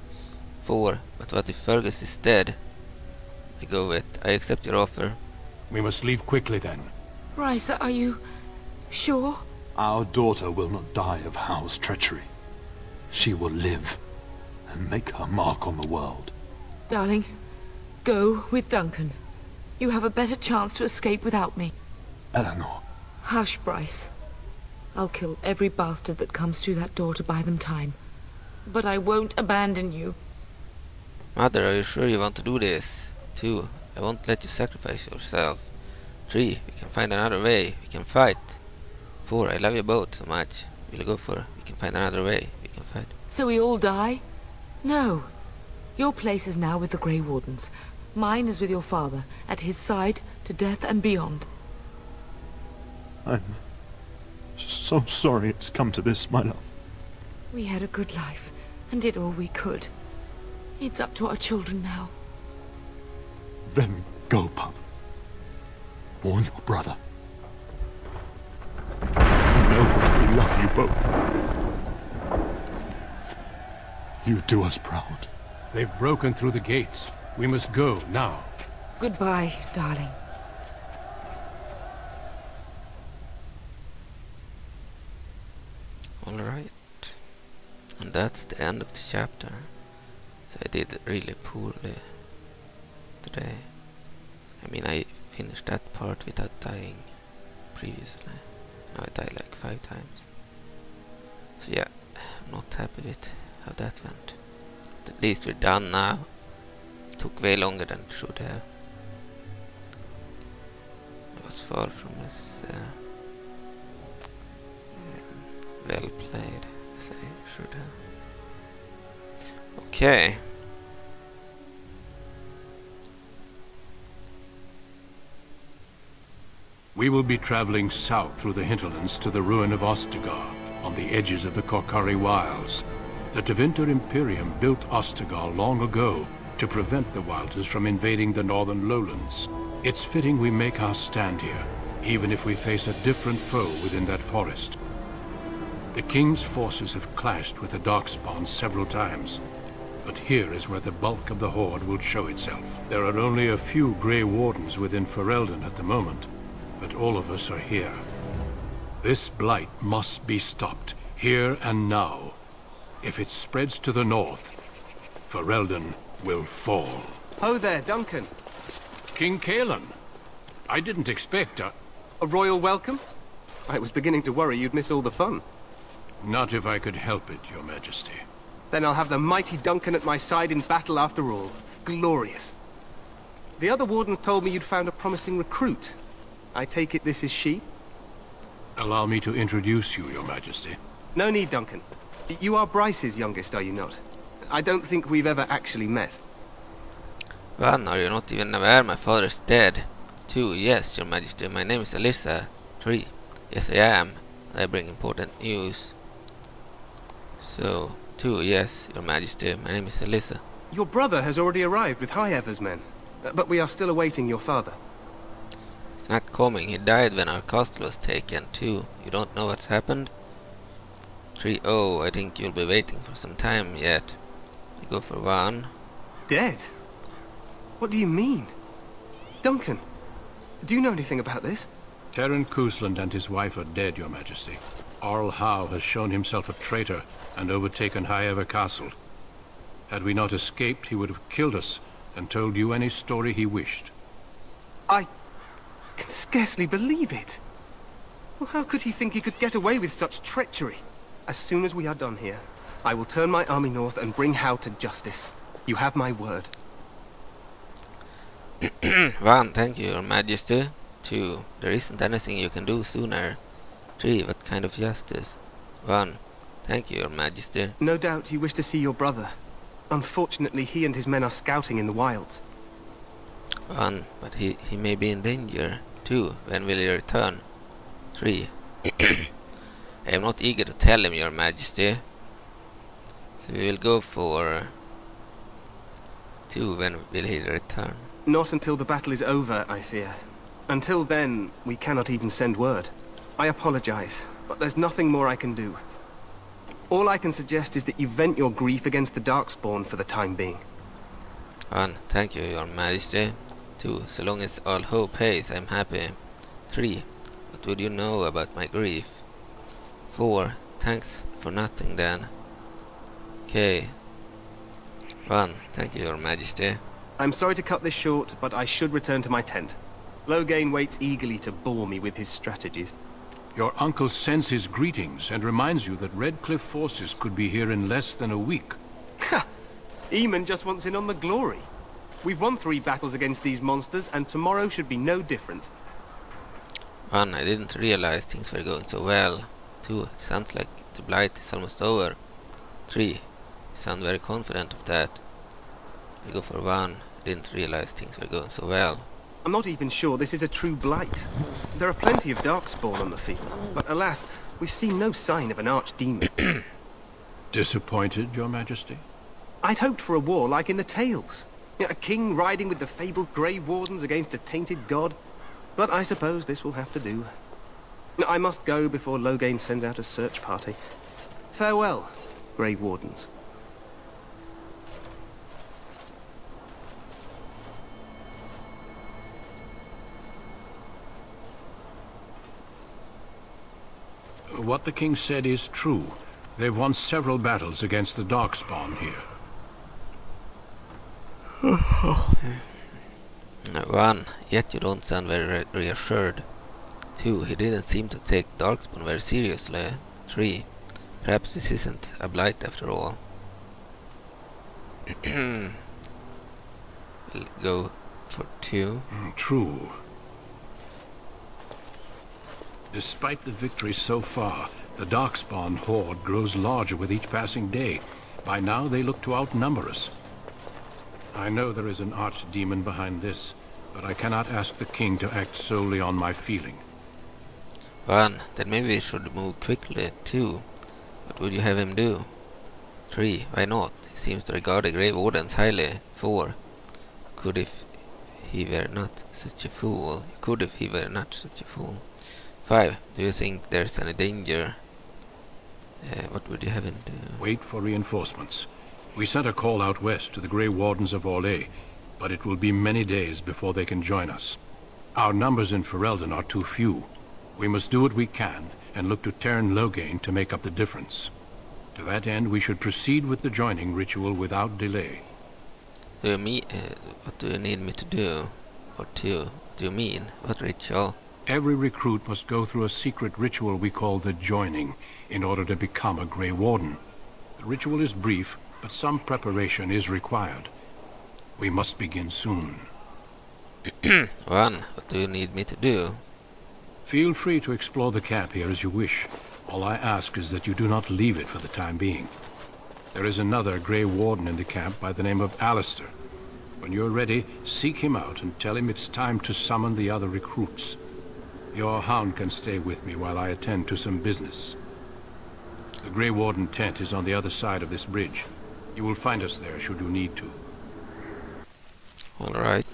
Four, but what if Fergus is dead? I go with. I accept your offer. We must leave quickly then. Bryce, are you sure? Our daughter will not die of Howe's treachery. She will live and make her mark on the world. Darling, Go with Duncan. You have a better chance to escape without me. Eleanor. Hush, Bryce. I'll kill every bastard that comes through that door to buy them time. But I won't abandon you. Mother, are you sure you want to do this? Two, I won't let you sacrifice yourself. Three, we can find another way. We can fight. Four, I love you both so much. We'll go for it. We can find another way. We can fight. So we all die? No. Your place is now with the Grey Wardens. Mine is with your father, at his side, to death and beyond. I'm so sorry it's come to this, my love. We had a good life, and did all we could. It's up to our children now. Then go, pup. Warn your brother. You know that we love you both. You do us proud. They've broken through the gates. We must go now. Goodbye, darling. Alright. And that's the end of the chapter. So I did really poorly today. I mean, I finished that part without dying previously. Now I died like five times. So yeah, I'm not happy with how that went. But at least we're done now. Took way longer than it should have. I was far from as uh, um, well played as I should have. Okay. We will be traveling south through the hinterlands to the ruin of Ostagar, on the edges of the Korcari Wilds. The Tevinter Imperium built Ostagar long ago to prevent the Wilders from invading the northern lowlands. It's fitting we make our stand here, even if we face a different foe within that forest. The King's forces have clashed with the Darkspawn several times, but here is where the bulk of the Horde will show itself. There are only a few Grey Wardens within Ferelden at the moment, but all of us are here. This blight must be stopped, here and now. If it spreads to the north, Ferelden will fall. Oh there, Duncan. King Cailan. I didn't expect a... A royal welcome? I was beginning to worry you'd miss all the fun. Not if I could help it, Your Majesty. Then I'll have the mighty Duncan at my side in battle after all. Glorious. The other wardens told me you'd found a promising recruit. I take it this is she? Allow me to introduce you, Your Majesty. No need, Duncan. You are Bryce's youngest, are you not? I don't think we've ever actually met. One, are you not even aware my father is dead? Two, yes, Your Majesty, my name is Alyssa. Three, yes I am, I bring important news. So, two, yes, Your Majesty, my name is Alyssa. Your brother has already arrived with Highever's men, but we are still awaiting your father. He's not coming, he died when our castle was taken. Two, you don't know what's happened? Three, oh, I think you'll be waiting for some time yet. Go for one. Dead? What do you mean? Duncan, do you know anything about this? Teyrn Cousland and his wife are dead, Your Majesty. Arl Howe has shown himself a traitor and overtaken Highever Castle. Had we not escaped, he would have killed us and told you any story he wished. I can scarcely believe it. Well, how could he think he could get away with such treachery? As soon as we are done here, I will turn my army north and bring Howe to justice. You have my word. One, thank you, Your Majesty. Two, there isn't anything you can do sooner. Three, what kind of justice? One, thank you, Your Majesty. No doubt you wish to see your brother. Unfortunately, he and his men are scouting in the wilds. One, but he, he may be in danger. Two, when will he return? Three, I am not eager to tell him, Your Majesty. So we will go for two. When will he return? Not until the battle is over, I fear. Until then, we cannot even send word. I apologize, but there's nothing more I can do. All I can suggest is that you vent your grief against the Darkspawn for the time being. One, thank you, Your Majesty. Two, so long as all hope pays, I'm happy. Three, what would you know about my grief? Four, thanks for nothing then. Okay. One, thank you, Your Majesty. I'm sorry to cut this short, but I should return to my tent. Loghain waits eagerly to bore me with his strategies. Your uncle sends his greetings and reminds you that Redcliffe forces could be here in less than a week. Ha! Eamon just wants in on the glory. We've won three battles against these monsters, and tomorrow should be no different. One, I didn't realize things were going so well. Two, sounds like the blight is almost over. Three, sound very confident of that. We go for one, didn't realize things were going so well. I'm not even sure this is a true blight. There are plenty of Darkspawn on the field, but alas, we've seen no sign of an Archdemon. Disappointed, Your Majesty? I'd hoped for a war like in the tales. A king riding with the fabled Grey Wardens against a tainted god. But I suppose this will have to do. I must go before Loghain sends out a search party. Farewell, Grey Wardens. What the king said is true. They've won several battles against the Darkspawn here. One, yet you don't sound very re reassured. Two, he didn't seem to take Darkspawn very seriously. Three, perhaps this isn't a blight after all. We'll go for two. True. Despite the victory so far, the Darkspawn horde grows larger with each passing day. By now they look to outnumber us. I know there is an archdemon behind this, but I cannot ask the king to act solely on my feeling. One, then maybe we should move quickly. Two, what would you have him do? Three, why not? He seems to regard the Grey Wardens highly. Four, could if he were not such a fool. Could if he were not such a fool. Five, do you think there's any danger? Uh, what would you have him do? Wait for reinforcements. We sent a call out west to the Grey Wardens of Orlais, but it will be many days before they can join us. Our numbers in Ferelden are too few. We must do what we can and look to Teyrn Loghain to make up the difference. To that end, we should proceed with the joining ritual without delay. Do you mean, uh, what do you need me to do? Or to, what do you mean? What ritual? Every recruit must go through a secret ritual we call the joining in order to become a Grey Warden. The ritual is brief, but some preparation is required. We must begin soon. One, what do you need me to do? Feel free to explore the camp here as you wish. All I ask is that you do not leave it for the time being. There is another Grey Warden in the camp by the name of Alistair. When you're ready, seek him out and tell him it's time to summon the other recruits. Your hound can stay with me while I attend to some business. The Grey Warden tent is on the other side of this bridge. You will find us there should you need to. All right.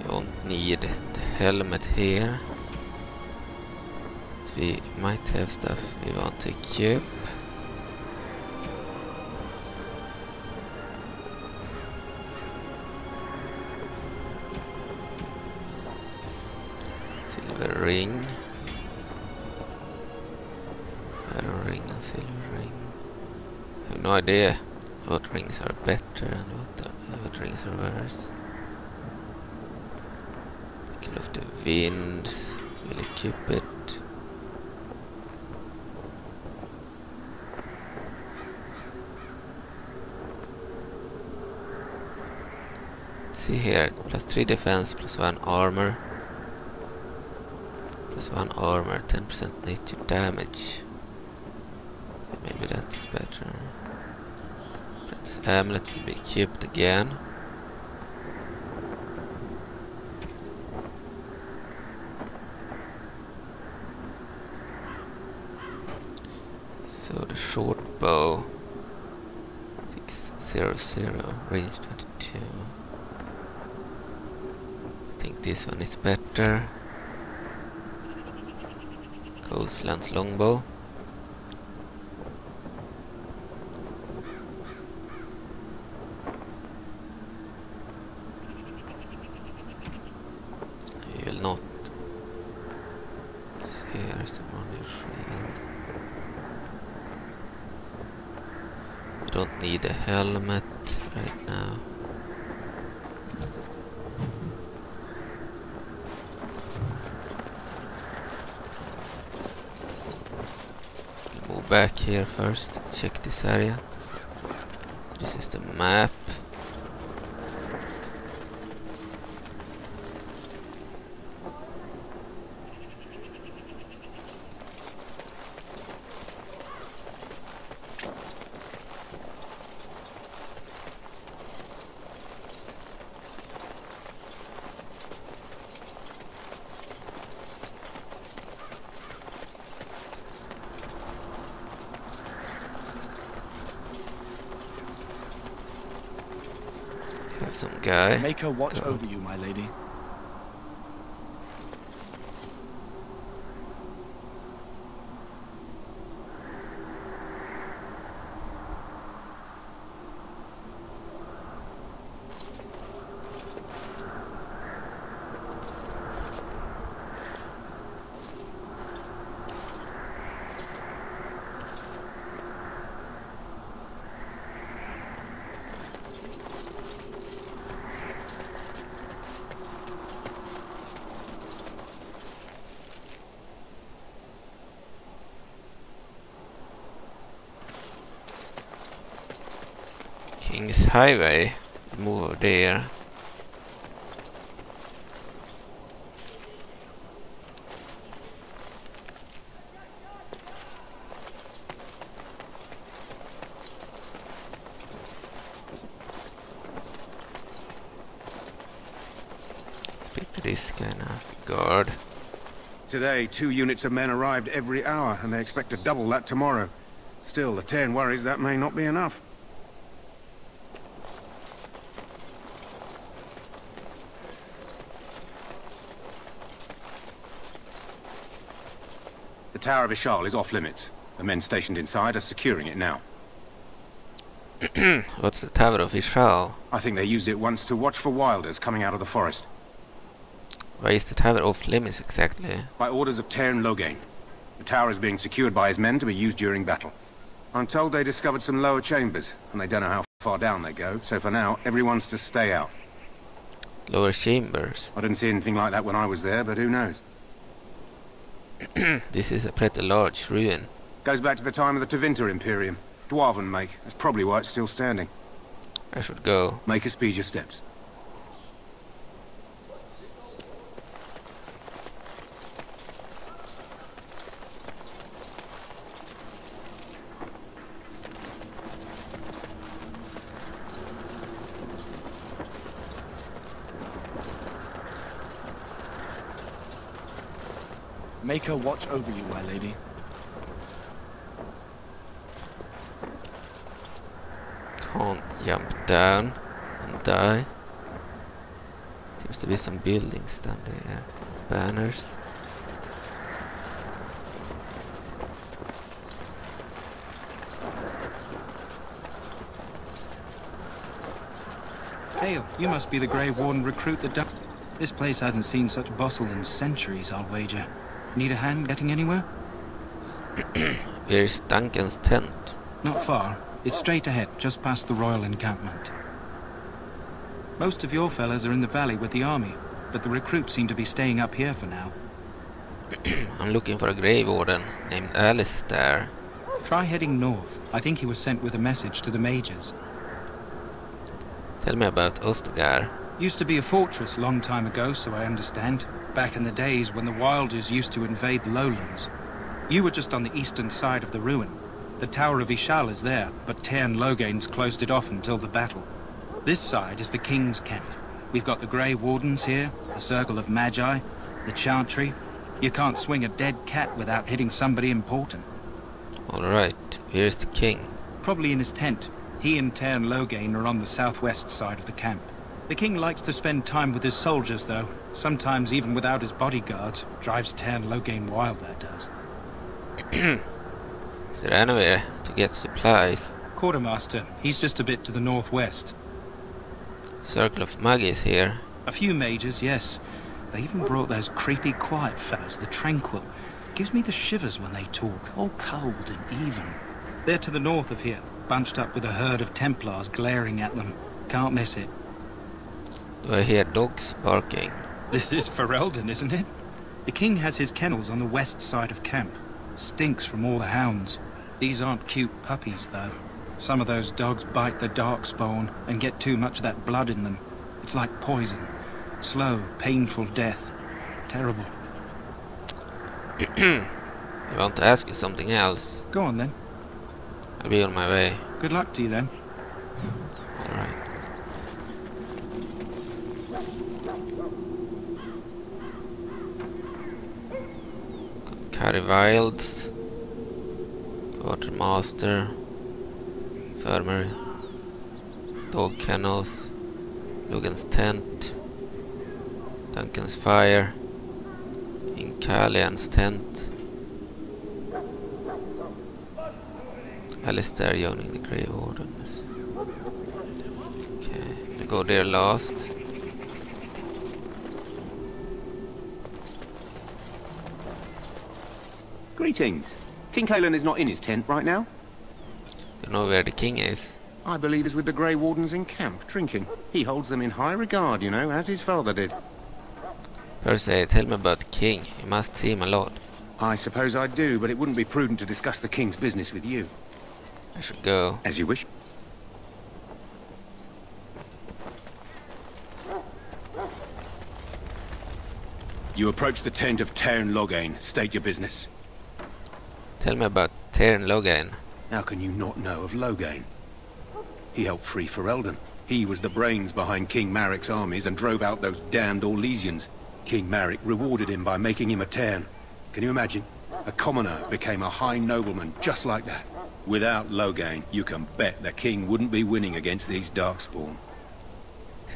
You won't need the helmet here. We might have stuff we want to keep. Ring, silver ring, silver ring. I have no idea what rings are better and what, are, what rings are worse. Kill off the winds, will it keep it? Let's see here, plus three defense, plus one armor. Plus one armor, ten percent nature damage. Maybe that's better. This amulet will be equipped again. So the short bow, six zero zero, range twenty-two. I think this one is better. Lance longbow. You will not. Here's the money shield. Don't need a helmet right now. Move back here first, check this area. This is the map. Some guy. Maker, watch Go. over you, my lady. King's Highway, move over there. Speak to this kind of guard. Today, two units of men arrived every hour, and they expect to double that tomorrow. Still, the Teyrn worries that may not be enough. The Tower of Ishal is off limits. The men stationed inside are securing it now. What's the Tower of Ishal? I think they used it once to watch for wilders coming out of the forest. Why is the tower off limits exactly? By orders of Teyrn Loghain. The tower is being secured by his men to be used during battle. I'm told they discovered some lower chambers, and they don't know how far down they go, so for now, everyone's to stay out. Lower chambers? I didn't see anything like that when I was there, but who knows? This is a pretty large ruin. Goes back to the time of the Tevinter Imperium. Dwarven make. That's probably why it's still standing. I should go. Make a speed your steps. Maker, watch over you, my lady. Can't jump down and die. Seems to be some buildings down there. Banners. Hale, you must be the Grey Warden recruit that done. This place hasn't seen such bustle in centuries, I'll wager. Need a hand getting anywhere? Where's Duncan's tent? Not far. It's straight ahead, just past the royal encampment. Most of your fellas are in the valley with the army, but the recruits seem to be staying up here for now. I'm looking for a Grey Warden named Alistair. Try heading north. I think he was sent with a message to the mages. Tell me about Ostagar. Used to be a fortress long time ago, so I understand. Back in the days when the wilders used to invade the lowlands. You were just on the eastern side of the ruin. The Tower of Ishal is there, but Teyrn Loghain's closed it off until the battle. This side is the King's camp. We've got the Grey Wardens here, the Circle of Magi, the Chantry. You can't swing a dead cat without hitting somebody important. Alright, here's the King. Probably in his tent. He and Teyrn Loghain are on the southwest side of the camp. The King likes to spend time with his soldiers, though. Sometimes, even without his bodyguards, drives Teyrn Loghain wild, that does. Is there anywhere to get supplies? Quartermaster, he's just a bit to the northwest. Circle of Mages here. A few mages, yes. They even brought those creepy quiet fellows, the Tranquil. Gives me the shivers when they talk, all cold and even. They're to the north of here, bunched up with a herd of Templars glaring at them. Can't miss it. Do I hear dogs barking? This is Ferelden, isn't it? The king has his kennels on the west side of camp. Stinks from all the hounds. These aren't cute puppies, though. Some of those dogs bite the Darkspawn and get too much of that blood in them. It's like poison. Slow, painful death. Terrible. I want to ask you something else. Go on, then. I'll be on my way. Good luck to you, then. Alright. Korcari Wilds. Quartermaster. Infirmary. Dog kennels. Logan's tent. Duncan's fire. King Cailan's tent. Alistair yawning the Grey Warden. Okay, I go there last. Greetings. King Cailan is not in his tent right now. Don't know where the king is. I believe he's with the Grey Wardens in camp, drinking. He holds them in high regard, you know, as his father did. Perseid, tell me about the king. You must see him a lot. I suppose I do, but it wouldn't be prudent to discuss the king's business with you. I should go. As you wish. You approach the tent of Teyrn Loghain. State your business. Tell me about Teyrn Loghain. How can you not know of Loghain? He helped free Ferelden. He was the brains behind King Maric's armies and drove out those damned Orlesians. King Maric rewarded him by making him a Teyrn. Can you imagine? A commoner became a high nobleman just like that. Without Loghain, you can bet the king wouldn't be winning against these Darkspawn.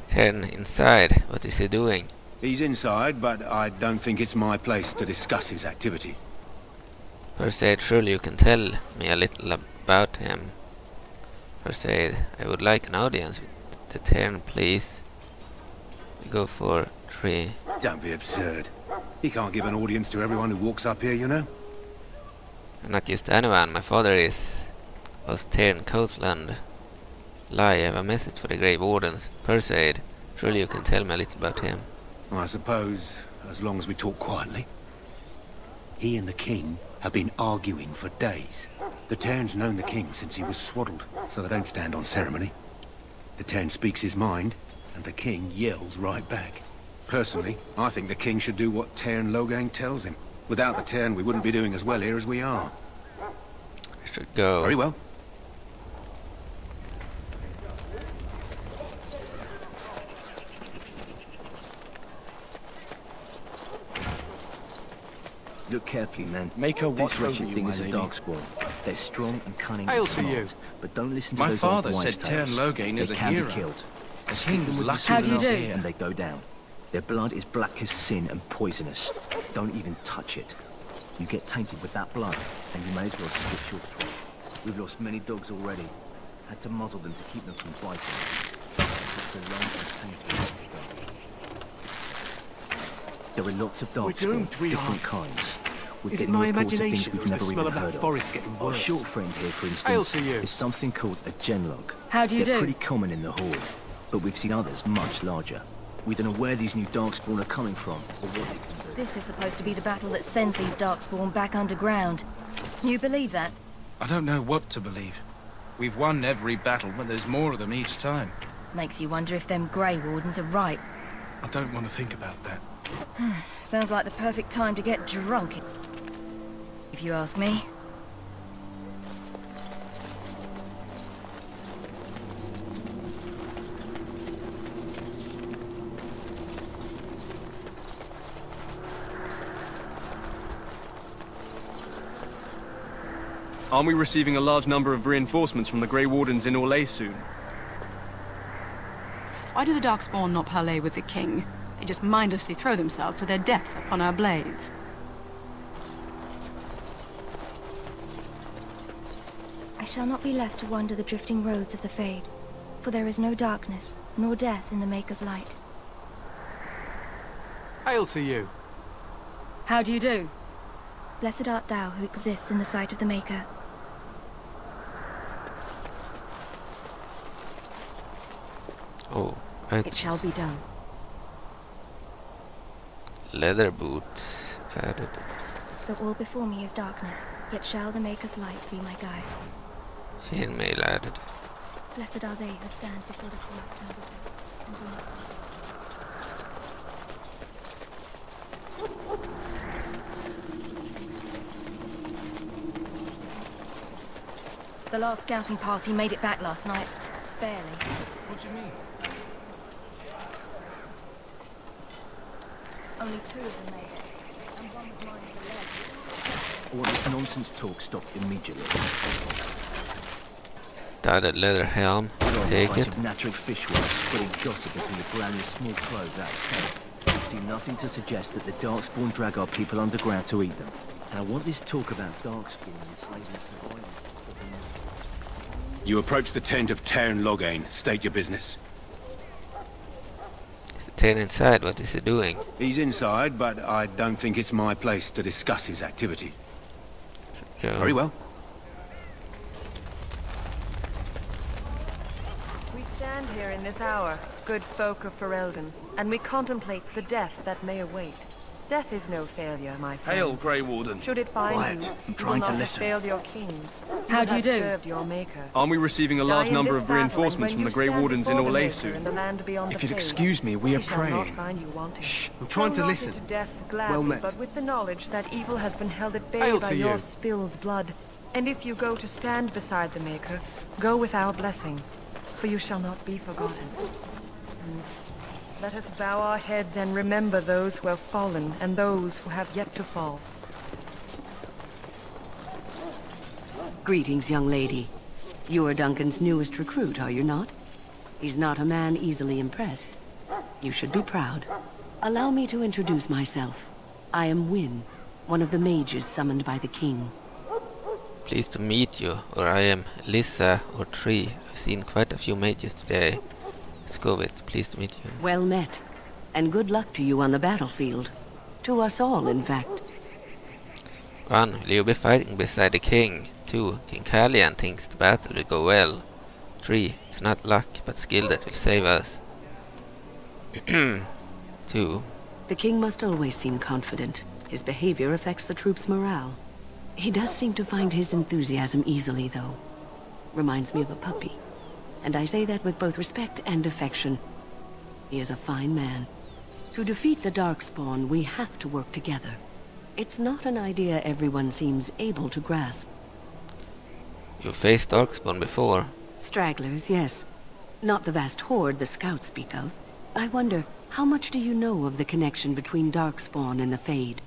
Teyrn inside. What is he doing? He's inside, but I don't think it's my place to discuss his activity. Perseid, surely you can tell me a little about him. Perseid, I would like an audience with the Teyrn, please. We go for three. Don't be absurd. He can't give an audience to everyone who walks up here, you know. I'm not just anyone, my father is. Was Teyrn Coastland. Lie, I have a message for the Grey Wardens. Perseid, surely you can tell me a little about him. Well, I suppose, as long as we talk quietly. He and the king have been arguing for days. The Teyrn's known the king since he was swaddled, so they don't stand on ceremony. The Teyrn speaks his mind, and the king yells right back. Personally, I think the king should do what Teyrn Loghain tells him. Without the Teyrn, we wouldn't be doing as well here as we are. I should go. Very well. Look carefully, man. Maker, watch over you, my lady. They're strong and cunning. Hail to you! But don't listen to those old wives' tales. My father said Teyrn Loghain is a hero. They can be killed. The kingdom will how do you do? And they go down. Their blood is black as sin and poisonous. Don't even touch it. You get tainted with that blood, and you may as well switch your throat. We've lost many dogs already. Had to muzzle them to keep them from biting. It's a long and painful. There are lots of dogs, different kinds. We're is it my imagination or is the smell of that forest getting worse? Our short friend here, for instance, is something called a genlog. How do you They're do? Pretty common in the horde, but we've seen others much larger. We don't know where these new Darkspawn are coming from, or what they can do. This is supposed to be the battle that sends these Darkspawn back underground. You believe that? I don't know what to believe. We've won every battle, but there's more of them each time. Makes you wonder if them Grey Wardens are right. I don't want to think about that. Sounds like the perfect time to get drunk, if you ask me. Aren't we receiving a large number of reinforcements from the Grey Wardens in Orlais soon? Why do the Darkspawn not parley with the king? They just mindlessly throw themselves to their deaths upon our blades. I shall not be left to wander the drifting roads of the Fade, for there is no darkness, nor death in the Maker's light. Hail to you! How do you do? Blessed art thou who exists in the sight of the Maker. It shall be done. Leather boots added. But all before me is darkness, yet shall the Maker's light be my guide. Chainmail added. Blessed are they who stand before the court. The last scouting party made it back last night. Barely. What do you mean? Only two of them made it. And one of mine is alive. All this nonsense talk stopped immediately. Studded leather helm. Take it. Natural fish water spreading gossip until you brand your small clothes out of camp. I see nothing to suggest that the Darkspawn drag our people underground to eat them. And I want this talk about Darkspawn and slaves to oil. You approach the tent of Teyrn Loghain. State your business. Teyrn inside, what is he doing? He's inside, but I don't think it's my place to discuss his activity. Go. Very well. We stand here in this hour, good folk of Ferelden, and we contemplate the death that may await. Death is no failure, my friend. Hail, Grey Warden. Should it find Quiet. You, I'm trying you will to listen. Failed your king. How do you do? Served your Maker. Aren't we receiving a large number of reinforcements from the Grey Wardens in Orlesu? If you'd excuse me, we are praying. Shh, I'm trying to listen. To death, gladly, well met. But with the knowledge that evil has been held at bay Hail by your you. Spilled blood, and if you go to stand beside the Maker, go with our blessing, for you shall not be forgotten. Mm. Let us bow our heads and remember those who have fallen and those who have yet to fall. Greetings, young lady. You are Duncan's newest recruit, are you not? He's not a man easily impressed. You should be proud. Allow me to introduce myself. I am Wynn, one of the mages summoned by the king. Pleased to meet you, or I am Alyssa or Tree. I've seen quite a few mages today. Let's go with. Pleased to meet you. Well met, and good luck to you on the battlefield. To us all, in fact. One, will you be fighting beside the king? Two, King Cailan thinks the battle will go well. Three, it's not luck, but skill that will save us. Two. The king must always seem confident. His behavior affects the troops' morale. He does seem to find his enthusiasm easily, though. Reminds me of a puppy. And I say that with both respect and affection. He is a fine man. To defeat the Darkspawn, we have to work together. It's not an idea everyone seems able to grasp. You faced Darkspawn before? Stragglers, yes. Not the vast horde the scouts speak of. I wonder, how much do you know of the connection between Darkspawn and the Fade?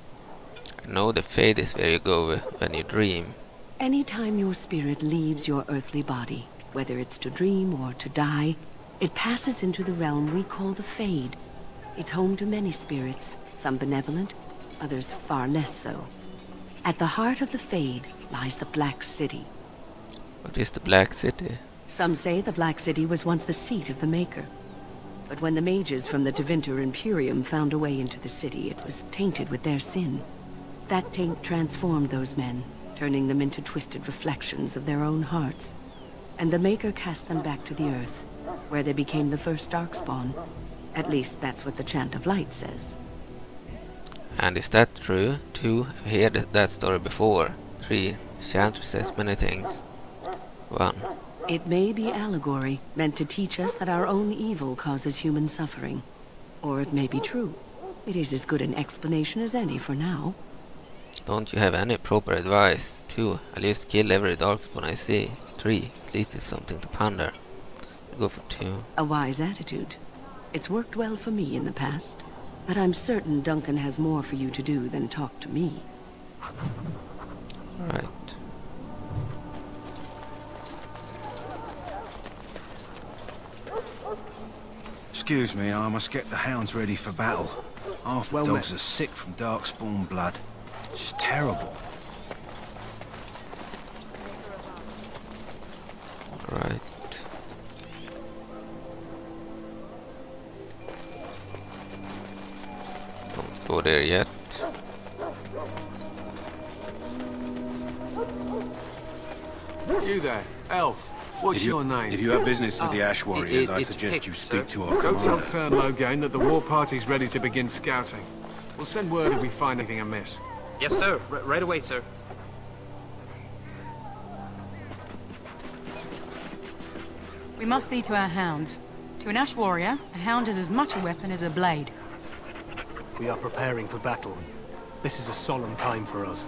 I know the Fade is where you go when you dream. Any time your spirit leaves your earthly body, whether it's to dream or to die, it passes into the realm we call the Fade. It's home to many spirits, some benevolent, others far less so. At the heart of the Fade lies the Black City. What is the Black City? Some say the Black City was once the seat of the Maker. But when the mages from the Tevinter Imperium found a way into the city, it was tainted with their sin. That taint transformed those men, turning them into twisted reflections of their own hearts. And the Maker cast them back to the earth, where they became the first Darkspawn. At least that's what the Chant of Light says. And is that true? Two, I've heard that story before. Three, Chantry says many things. One. It may be allegory, meant to teach us that our own evil causes human suffering. Or it may be true. It is as good an explanation as any for now. Don't you have any proper advice? Two, at least kill every Darkspawn I see. Three, at least it's something to ponder. I'll go for two. A wise attitude. It's worked well for me in the past, but I'm certain Duncan has more for you to do than talk to me. All right. Excuse me, I must get the hounds ready for battle. Half the dogs are sick from Darkspawn blood. It's terrible. Right. Don't go there yet. You there, elf. What's you, your name? If you have business with the Ash Warriors, it, it, I suggest picked, you speak sir. to our commander. Go tell Teyrn Loghain that the war party's ready to begin scouting. We'll send word if we find anything amiss. Yes, sir. R right away, sir. We must see to our hounds. To an Ash Warrior, a hound is as much a weapon as a blade. We are preparing for battle. This is a solemn time for us.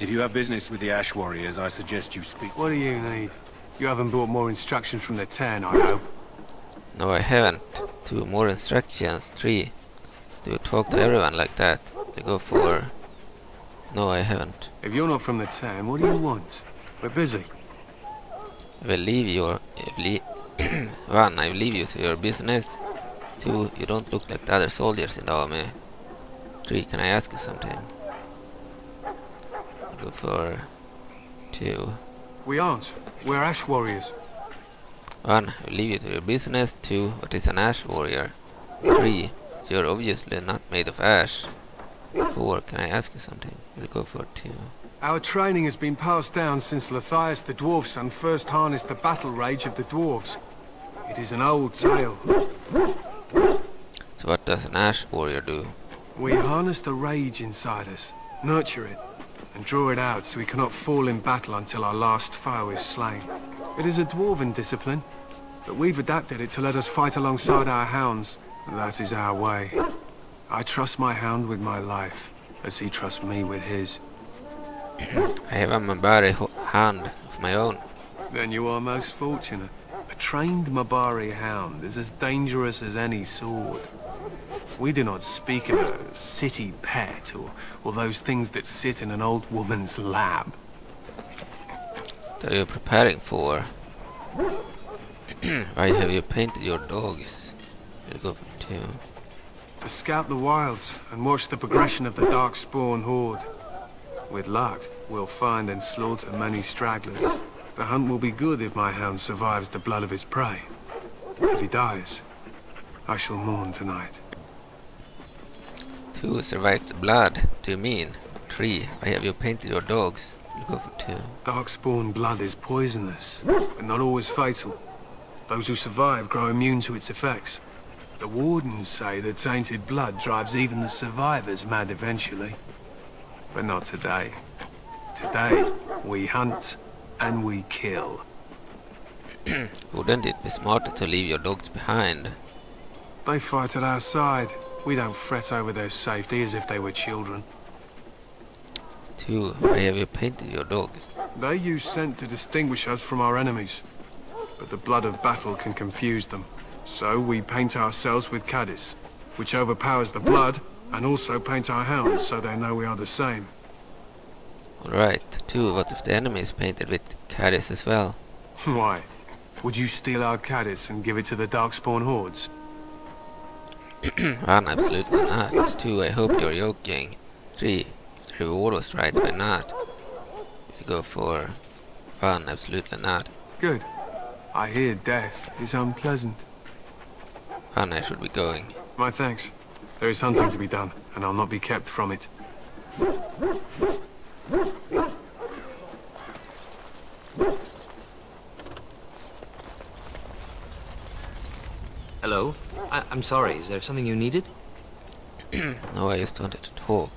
If you have business with the Ash Warriors, I suggest you speak. What do you need? You haven't brought more instructions from the Teyrn, I hope. No, I haven't. Two more instructions. Three. Do you talk to everyone like that? They go for... No, I haven't. If you're not from the Teyrn, what do you want? We're busy. I will leave your... One, I will leave you to your business. Two, you don't look like the other soldiers in the army. Three, can I ask you something? Go for two. We aren't. We're Ash Warriors. One, I will leave you to your business. Two, what is an Ash Warrior? Three, you're obviously not made of ash. Four, can I ask you something? We'll go for two. Our training has been passed down since Lathias the Dwarf's son first harnessed the battle rage of the dwarves. It is an old tale. So what does an Ash Warrior do? We harness the rage inside us, nurture it, and draw it out so we cannot fall in battle until our last foe is slain. It is a dwarven discipline, but we've adapted it to let us fight alongside our hounds, and that is our way. I trust my hound with my life, as he trusts me with his. I have a Mabari hound of my own. Then you are most fortunate. A trained Mabari hound is as dangerous as any sword. We do not speak of a city pet, or, or those things that sit in an old woman's lap. That you're preparing for. Why have you painted your dogs? You'll go for two. To scout the wilds and watch the progression of the Darkspawn horde. With luck, we'll find and slaughter many stragglers. The hunt will be good if my hound survives the blood of his prey. If he dies, I shall mourn tonight. Two survives the blood, do you mean? Three, why have you painted your dogs? You go for two. Darkspawn blood is poisonous, but not always fatal. Those who survive grow immune to its effects. The wardens say that tainted blood drives even the survivors mad eventually. But not today. Today, we hunt and we kill. Wouldn't it be smarter to leave your dogs behind? They fight at our side. We don't fret over their safety as if they were children. Two, why have you painted your dogs? They use scent to distinguish us from our enemies. But the blood of battle can confuse them. So we paint ourselves with Cadis, which overpowers the blood, and also paint our hounds so they know we are the same. Alright, two, what if the enemy is painted with Cadis as well? Why? Would you steal our Cadis and give it to the Darkspawn hordes? One, absolutely not. Two, I hope you're joking. Three, if the reward was right, why not? We go for one, absolutely not. Good. I hear death is unpleasant. One, I should be going. My thanks. There is hunting to be done, and I'll not be kept from it. Hello? I I'm sorry, is there something you needed? No, I just wanted to talk.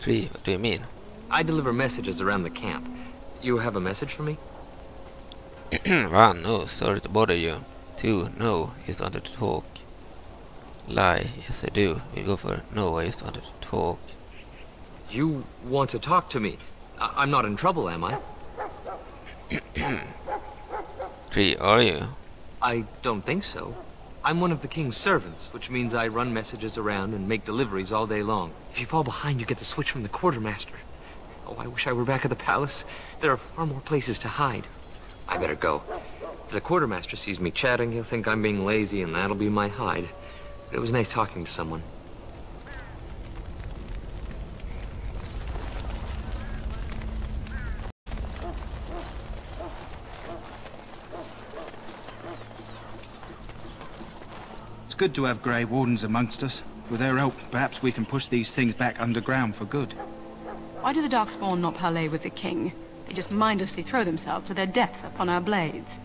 Tree, what do you mean? I deliver messages around the camp. You have a message for me? One, no, sorry to bother you. Two, no, I just wanted to talk. Lie, yes I do. We go for no, I just wanted to talk. You want to talk to me? I I'm not in trouble, am I? Tree, are you? I don't think so. I'm one of the king's servants, which means I run messages around and make deliveries all day long. If you fall behind, you get the switch from the quartermaster. Oh, I wish I were back at the palace. There are far more places to hide. I better go. If the quartermaster sees me chatting, he'll think I'm being lazy, and that'll be my hide. But it was nice talking to someone. Good to have Grey Wardens amongst us. With their help, perhaps we can push these things back underground for good. Why do the Darkspawn not parley with the king? They just mindlessly throw themselves to their deaths upon our blades.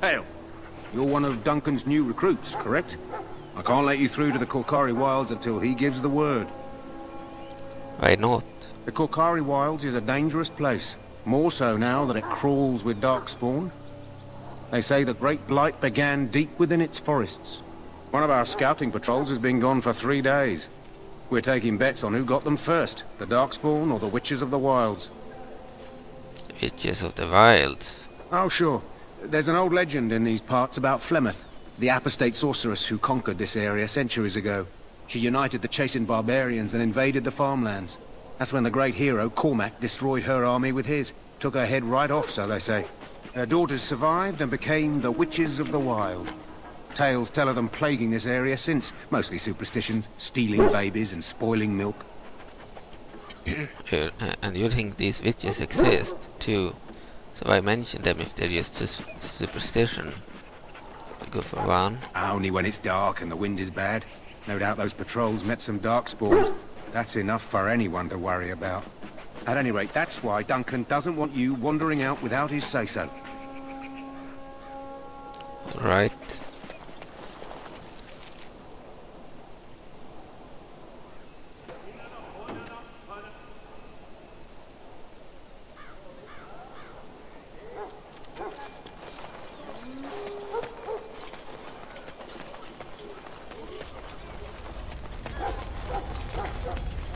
Hail! You're one of Duncan's new recruits, correct? I can't let you through to the Korcari Wilds until he gives the word. Why not? The Korcari Wilds is a dangerous place, more so now that it crawls with Darkspawn. They say the Great Blight began deep within its forests. One of our scouting patrols has been gone for three days. We're taking bets on who got them first, the Darkspawn or the Witches of the Wilds. Witches of the Wilds? Oh sure. There's an old legend in these parts about Flemeth, the apostate sorceress who conquered this area centuries ago. She united the chasing barbarians and invaded the farmlands. That's when the great hero Cormac destroyed her army with his. Took her head right off, so they say. Her daughters survived and became the Witches of the Wild. Tales tell of them plaguing this area since, mostly superstitions, stealing babies and spoiling milk. And you think these witches exist too? So I mentioned them if they're used to superstition. Go for one. Only when it's dark and the wind is bad. No doubt those patrols met some darkspawn. That's enough for anyone to worry about. At any rate, that's why Duncan doesn't want you wandering out without his say-so. Right.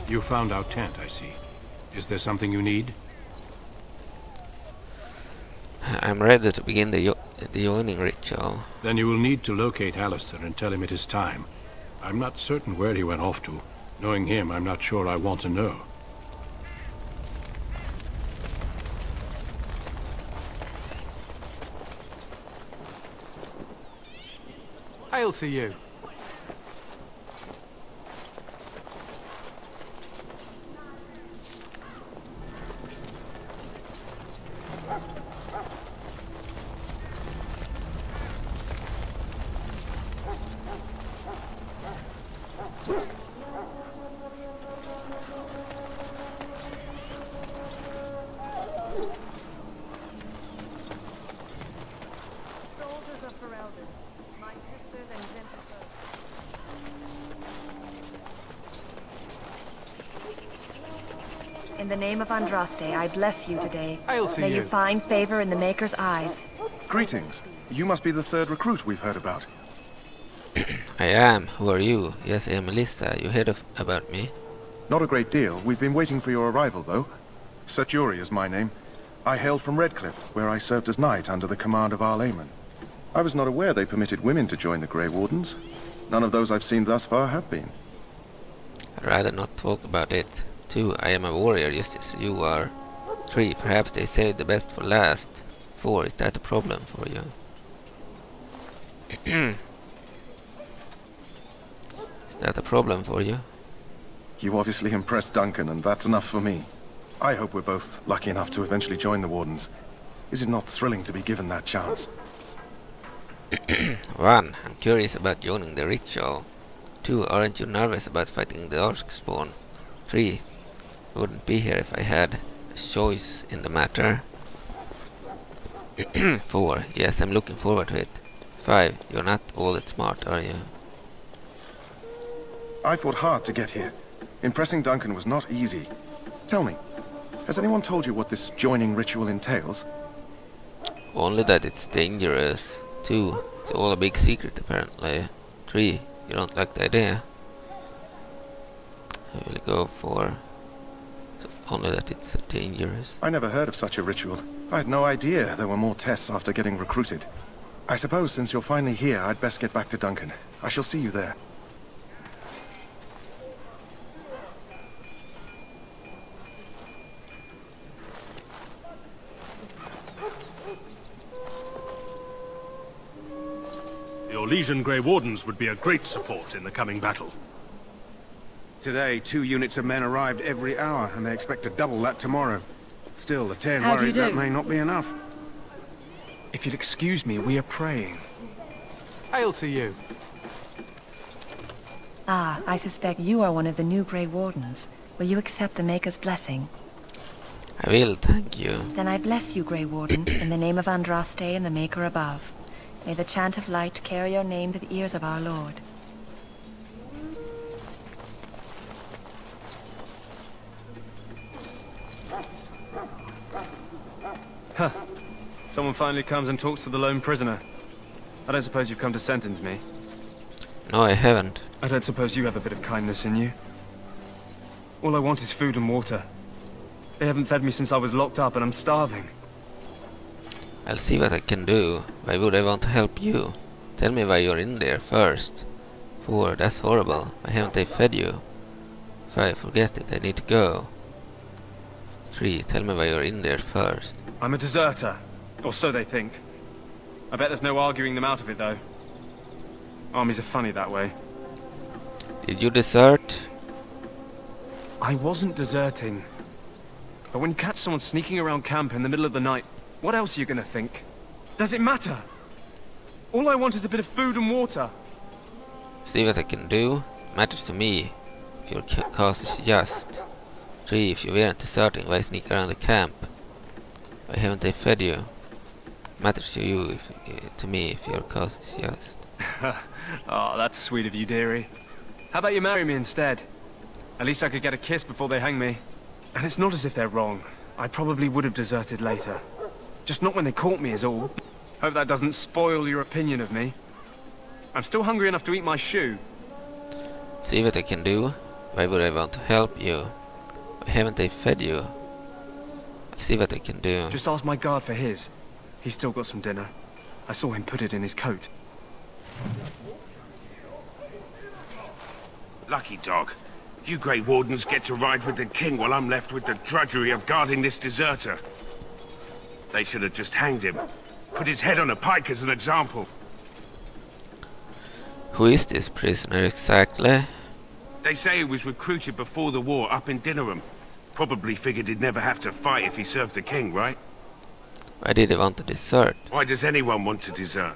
You found our tent, I see. Is there something you need? I'm ready to begin the the yawning ritual. Then you will need to locate Alistair and tell him it is time. I'm not certain where he went off to. Knowing him, I'm not sure I want to know. Hail to you. In the name of Andraste, I bless you today. Hail to you. May you find favor in the Maker's eyes. Greetings. You must be the third recruit we've heard about. I am. Who are you? Yes, I am Alyssa. You heard of about me? Not a great deal. We've been waiting for your arrival, though. Serjuri is my name. I hail from Redcliffe, where I served as knight under the command of our layman. I was not aware they permitted women to join the Grey Wardens. None of those I've seen thus far have been. I'd rather not talk about it. Two, I am a warrior, just as you are. Three, perhaps they saved the best for last. Four, is that a problem for you? Is that a problem for you? You obviously impressed Duncan, and that's enough for me. I hope we're both lucky enough to eventually join the Wardens. Is it not thrilling to be given that chance? One, I'm curious about joining the ritual. Two, aren't you nervous about fighting the Darkspawn? Three, wouldn't be here if I had a choice in the matter. Four, yes, I'm looking forward to it. Five, you're not all that smart, are you? I fought hard to get here. Impressing Duncan was not easy. Tell me, has anyone told you what this joining ritual entails? Only that it's dangerous. Two, it's all a big secret apparently. Three, you don't like the idea. I will go for... So only that it's dangerous. I never heard of such a ritual. I had no idea there were more tests after getting recruited. I suppose since you're finally here, I'd best get back to Duncan. I shall see you there. Your Legion Grey Wardens would be a great support in the coming battle. Today, two units of men arrived every hour, and they expect to double that tomorrow. Still, the Teyrn worries that may not be enough. If you'll excuse me, we are praying. Hail to you. Ah, I suspect you are one of the new Grey Wardens. Will you accept the Maker's blessing? I will, thank you. Then I bless you, Grey Warden, in the name of Andraste and the Maker above. May the chant of light carry your name to the ears of our Lord. Huh. Someone finally comes and talks to the lone prisoner. I don't suppose you've come to sentence me. No, I haven't. I don't suppose you have a bit of kindness in you. All I want is food and water. They haven't fed me since I was locked up and I'm starving. I'll see what I can do. Why would I want to help you? Tell me why you're in there first. For that's horrible. Why haven't they fed you? If I forget it, I need to go. Three, tell me why you're in there first. I'm a deserter, or so they think. I bet there's no arguing them out of it, though. Armies are funny that way. Did you desert? I wasn't deserting. But when you catch someone sneaking around camp in the middle of the night, what else are you gonna think? Does it matter? All I want is a bit of food and water. See what I can do? Matters to me. If your cause is just. Three, if you weren't deserting, why sneak around the camp? Why haven't they fed you? Matters to you, if, uh, to me, if your cause is just. Oh, that's sweet of you, dearie. How about you marry me instead? At least I could get a kiss before they hang me. And it's not as if they're wrong. I probably would have deserted later. Just not when they caught me is all. Hope that doesn't spoil your opinion of me. I'm still hungry enough to eat my shoe. See what I can do? Why would I want to help you? Why haven't they fed you? See what I can do. Just ask my guard for his. He's still got some dinner. I saw him put it in his coat. Lucky dog. You Grey Wardens get to ride with the king while I'm left with the drudgery of guarding this deserter. They should have just hanged him. Put his head on a pike as an example. Who is this prisoner exactly? They say he was recruited before the war up in Dinnerham. Probably figured he'd never have to fight if he served the king, right? Why did he want to desert? Why does anyone want to desert?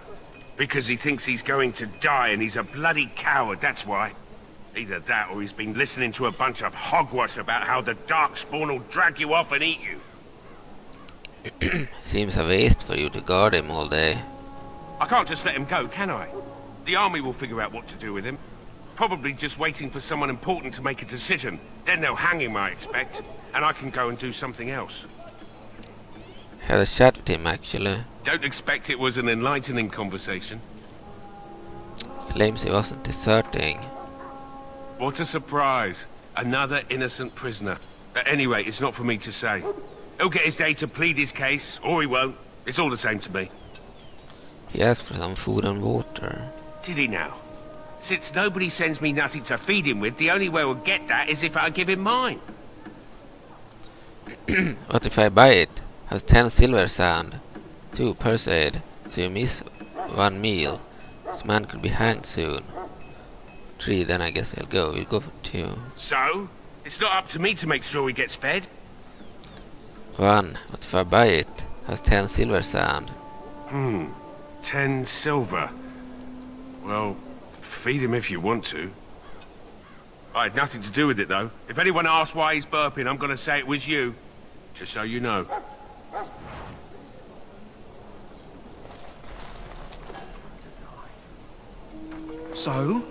Because he thinks he's going to die and he's a bloody coward, that's why. Either that or he's been listening to a bunch of hogwash about how the Darkspawn will drag you off and eat you. Seems a waste for you to guard him all day. I can't just let him go, can I? The army will figure out what to do with him. Probably just waiting for someone important to make a decision. Then they'll hang him, I expect, and I can go and do something else. Had a chat with him, actually. Don't expect it was an enlightening conversation. Claims he wasn't deserting. What a surprise. Another innocent prisoner. At any rate, it's not for me to say. He'll get his day to plead his case, or he won't. It's all the same to me. He asked for some food and water. Did he now? Since nobody sends me nothing to feed him with, the only way we'll get that is if I give him mine. What if I buy it? Has ten silver sound, two Perseid, so you miss one meal. This man could be hanged soon. Three, then I guess I'll go. We'll go for two. So? It's not up to me to make sure he gets fed. One, what if I buy it? Has ten silver sound? Hmm, ten silver. Well... feed him if you want to. I had nothing to do with it, though. If anyone asks why he's burping, I'm gonna say it was you. Just so you know. So?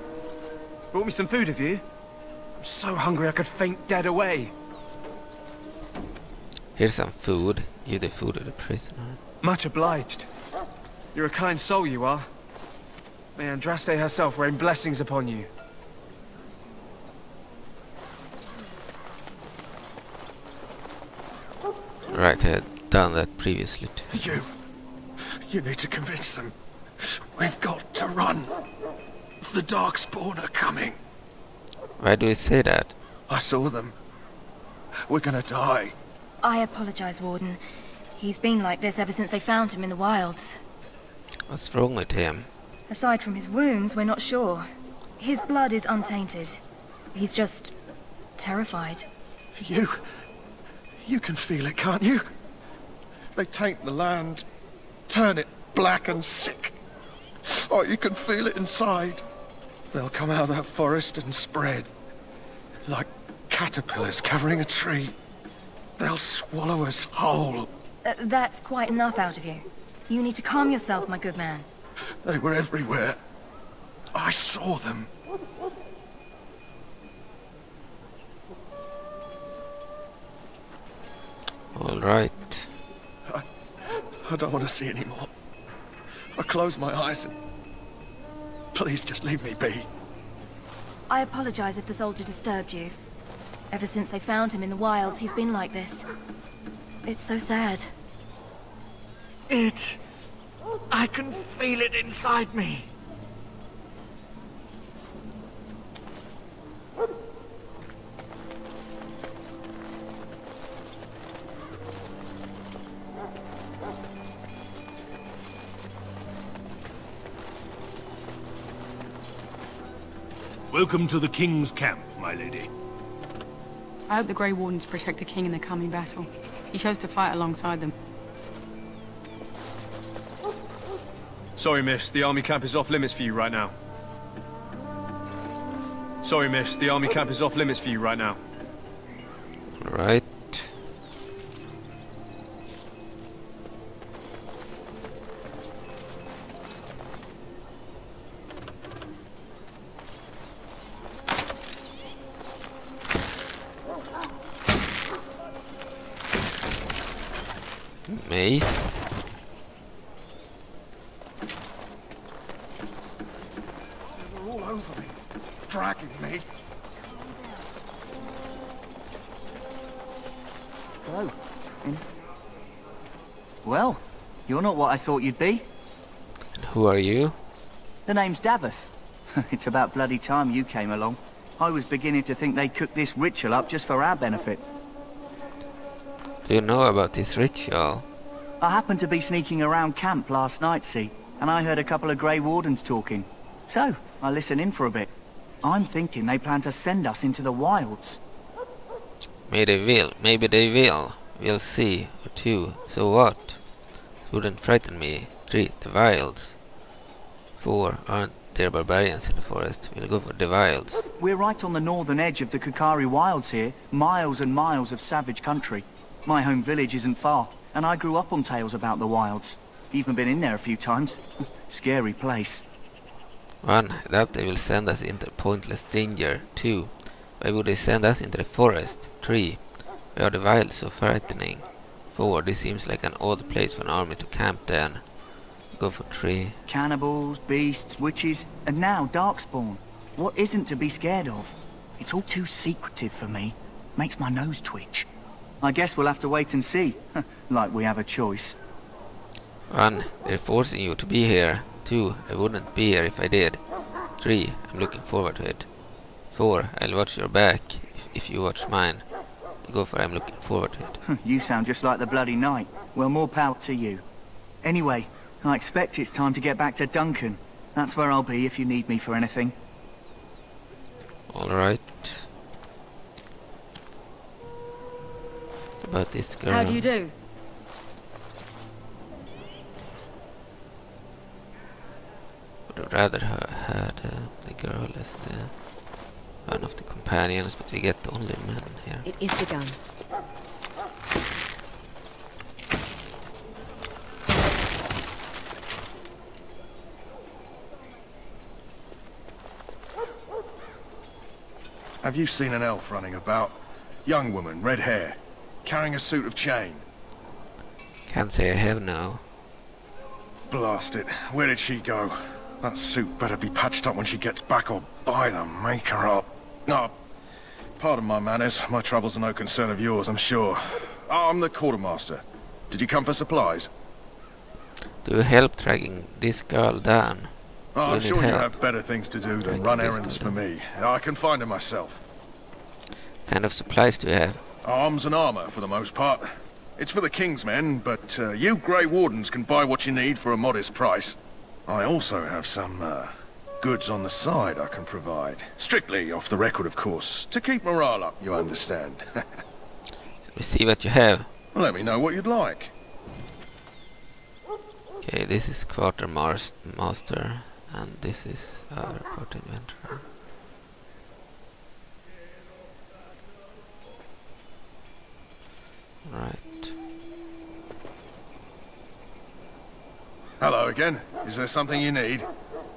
Brought me some food, have you? I'm so hungry I could faint dead away. Here's some food. Give the food to the prisoner. Much obliged. You're a kind soul, you are. May Andraste herself rain blessings upon you. Right, I had done that previously too. You... you need to convince them. We've got to run. The Darkspawn are coming. Why do you say that? I saw them. We're gonna die. I apologize, Warden. He's been like this ever since they found him in the wilds. What's wrong with him? Aside from his wounds, we're not sure. His blood is untainted. He's just... terrified. You... you can feel it, can't you? They taint the land, turn it black and sick. Oh, you can feel it inside. They'll come out of that forest and spread. Like caterpillars covering a tree. They'll swallow us whole. Uh, that's quite enough out of you. You need to calm yourself, my good man. They were everywhere. I saw them. All right. I, I don't want to see anymore. I close my eyes and... Please just leave me be. I apologize if the soldier disturbed you. Ever since they found him in the wilds, he's been like this. It's so sad. It... I can feel it inside me. Welcome to the King's camp, my lady. I hope the Grey Wardens protect the King in the coming battle. He chose to fight alongside them. Sorry, miss. The army camp is off limits for you right now. Sorry, miss. The army camp is off limits for you right now. Right. Mace. They're all over me, dragging me. Hello. Mm. Well, you're not what I thought you'd be. And who are you? The name's Davith. It's about bloody time you came along. I was beginning to think they cooked this ritual up just for our benefit. Do you know about this ritual? I happened to be sneaking around camp last night, see, and I heard a couple of Grey Wardens talking. So, I listened in for a bit. I'm thinking they plan to send us into the wilds. Maybe they will, maybe they will. We'll see, or two. So what? It wouldn't frighten me. Three, the wilds. Four, aren't there barbarians in the forest? We'll go for the wilds. We're right on the northern edge of the Korcari Wilds here, miles and miles of savage country. My home village isn't far, and I grew up on tales about the wilds. Even been in there a few times. Scary place. One, I doubt they will send us into pointless danger. Two, why would they send us into the forest? Three, why are the wilds so frightening? Four, this seems like an odd place for an army to camp then. Go for three. Cannibals, beasts, witches, and now Darkspawn. What isn't to be scared of? It's all too secretive for me. Makes my nose twitch. I guess we'll have to wait and see, like we have a choice. One, they're forcing you to be here. Two, I wouldn't be here if I did. Three, I'm looking forward to it. Four, I'll watch your back, if, if you watch mine. Go for I'm looking forward to it. You sound just like the bloody knight. Well, more power to you. Anyway, I expect it's time to get back to Duncan. That's where I'll be if you need me for anything. Alright. About this girl. How do you do? Would have rather had uh, the girl as the one of the companions, but we get the only man here. It is the gun. Have you seen an elf running about? Young woman, red hair. Carrying a suit of chain. Can't say I have now. Blast it. Where did she go? That suit better be patched up when she gets back or by the Maker up. No, pardon my manners. My troubles are no concern of yours, I'm sure. I'm the quartermaster. Did you come for supplies? Do you help tracking this girl down? Oh, I'm sure you have better things to do than run errands for me. I can find her myself. What kind of supplies do you have? Arms and armor, for the most part. It's for the King's men, but uh, you Grey Wardens can buy what you need for a modest price. I also have some uh, goods on the side I can provide. Strictly off the record, of course, to keep morale up, you understand. Let me see what you have. Well, let me know what you'd like. Okay, this is Quartermaster. and this is our report inventory. Right. Hello again. Is there something you need?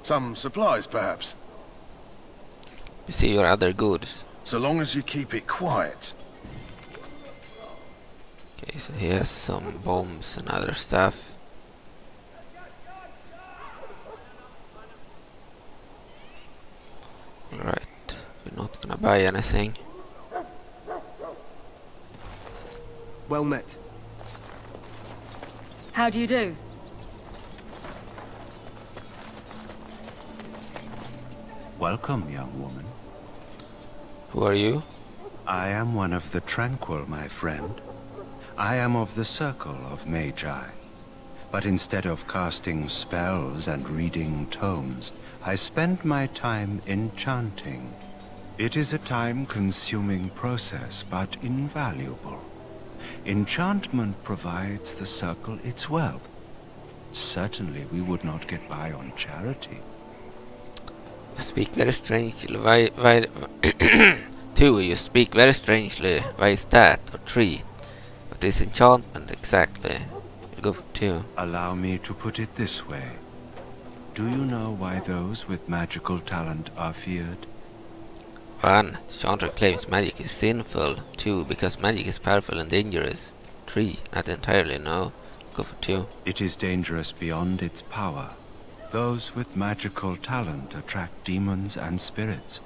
Some supplies, perhaps? You see your other goods. So long as you keep it quiet. Okay, so he has some bombs and other stuff. Alright, we're not gonna buy anything. Well met. How do you do? Welcome, young woman. Who are you? I am one of the Tranquil, my friend. I am of the Circle of Magi. But instead of casting spells and reading tomes, I spend my time enchanting. It is a time-consuming process, but invaluable. Enchantment provides the Circle its wealth. Certainly we would not get by on charity. You speak very strangely. Why, why two, you speak very strangely. Why is that? Or three? What is enchantment exactly? We'll go for two. Allow me to put it this way. Do you know why those with magical talent are feared? One, Chantry claims magic is sinful. Two, because magic is powerful and dangerous. Three, not entirely, no. Go for two. It is dangerous beyond its power. Those with magical talent attract demons and spirits.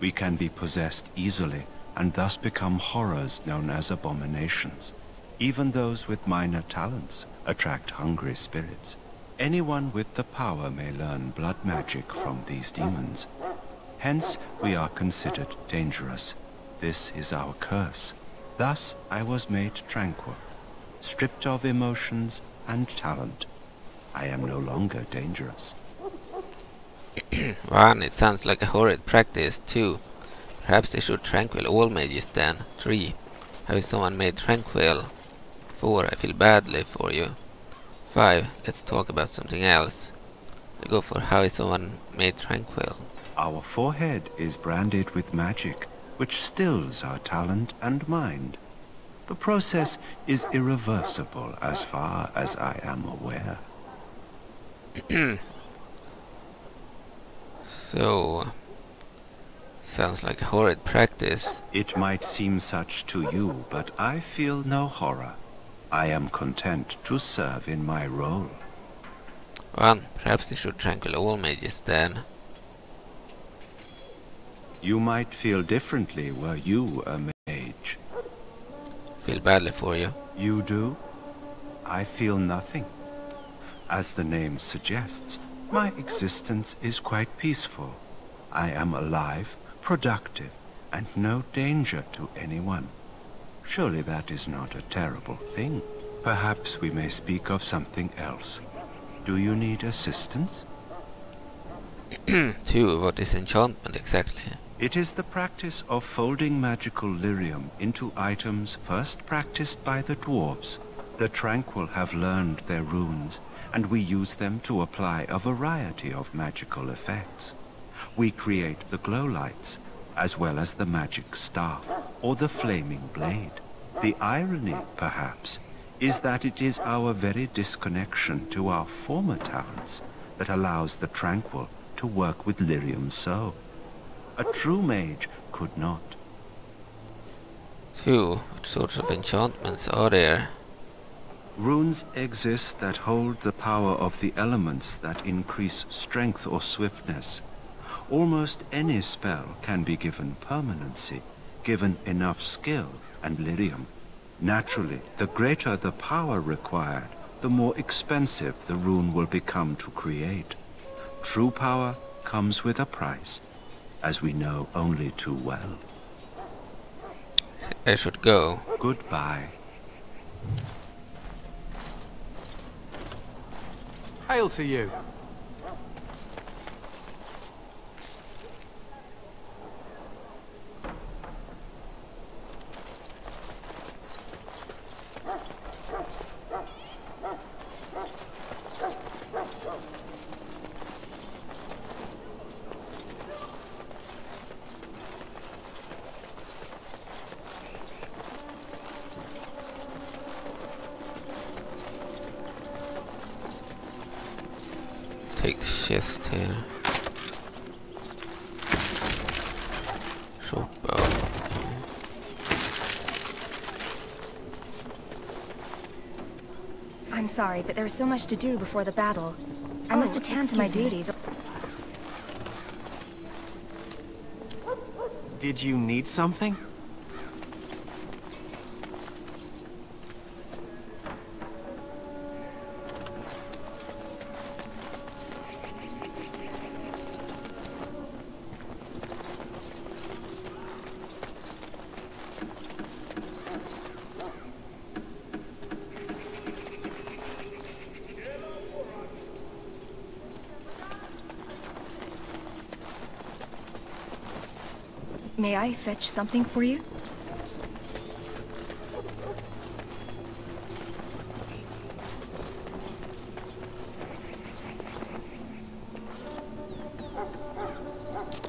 We can be possessed easily, and thus become horrors known as abominations. Even those with minor talents attract hungry spirits. Anyone with the power may learn blood magic from these demons. Hence, we are considered dangerous. This is our curse. Thus, I was made Tranquil, stripped of emotions and talent. I am no longer dangerous. One, it sounds like a horrid practice. Two, perhaps they should Tranquil all mages then. Three, how is someone made Tranquil? Four, I feel badly for you. Five, let's talk about something else. We'll go for how is someone made Tranquil. Our forehead is branded with magic, which stills our talent and mind. The process is irreversible as far as I am aware. So, sounds like a horrid practice. It might seem such to you, but I feel no horror. I am content to serve in my role. Well, perhaps they should Tranquil all mages then. You might feel differently were you a mage. Feel badly for you. You do? I feel nothing. As the name suggests, my existence is quite peaceful. I am alive, productive, and no danger to anyone. Surely that is not a terrible thing. Perhaps we may speak of something else. Do you need assistance? Two, what is enchantment exactly? It is the practice of folding magical lyrium into items first practiced by the dwarves. The Tranquil have learned their runes, and we use them to apply a variety of magical effects. We create the glow lights, as well as the magic staff, or the flaming blade. The irony, perhaps, is that it is our very disconnection to our former talents that allows the Tranquil to work with lyrium so. A true mage could not. Two, what sorts of enchantments are there? Runes exist that hold the power of the elements that increase strength or swiftness. Almost any spell can be given permanency, given enough skill and lyrium. Naturally, the greater the power required, the more expensive the rune will become to create. True power comes with a price, as we know only too well. I should go. Goodbye. Hail to you. chest here. Short bow. I'm sorry, but there was so much to do before the battle. I oh, must attend to my me. duties. Did you need something? May I fetch something for you?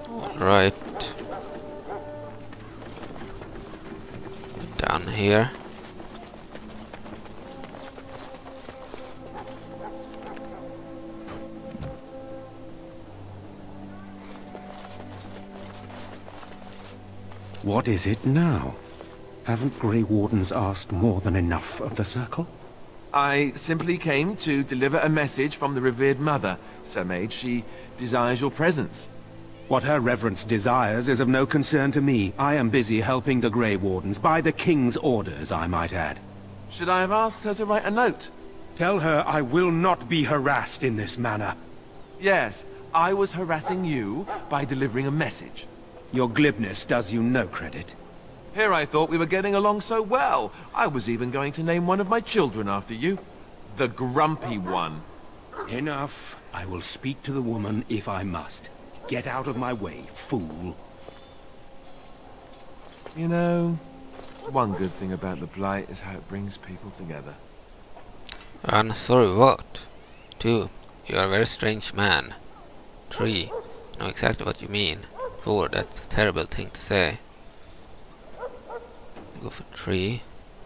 All right. Down here. What is it now? Haven't Grey Wardens asked more than enough of the Circle? I simply came to deliver a message from the revered mother, Sir Mage. She desires your presence. What her reverence desires is of no concern to me. I am busy helping the Grey Wardens, by the King's orders, I might add. Should I have asked her to write a note? Tell her I will not be harassed in this manner. Yes, I was harassing you by delivering a message. Your glibness does you no credit. Here I thought we were getting along so well. I was even going to name one of my children after you. The grumpy one. Enough. I will speak to the woman if I must. Get out of my way, fool. You know, one good thing about the Blight is how it brings people together. And sorry, what? Two, you are a very strange man. Three, I know exactly what you mean. Four, that's a terrible thing to say. Go for three.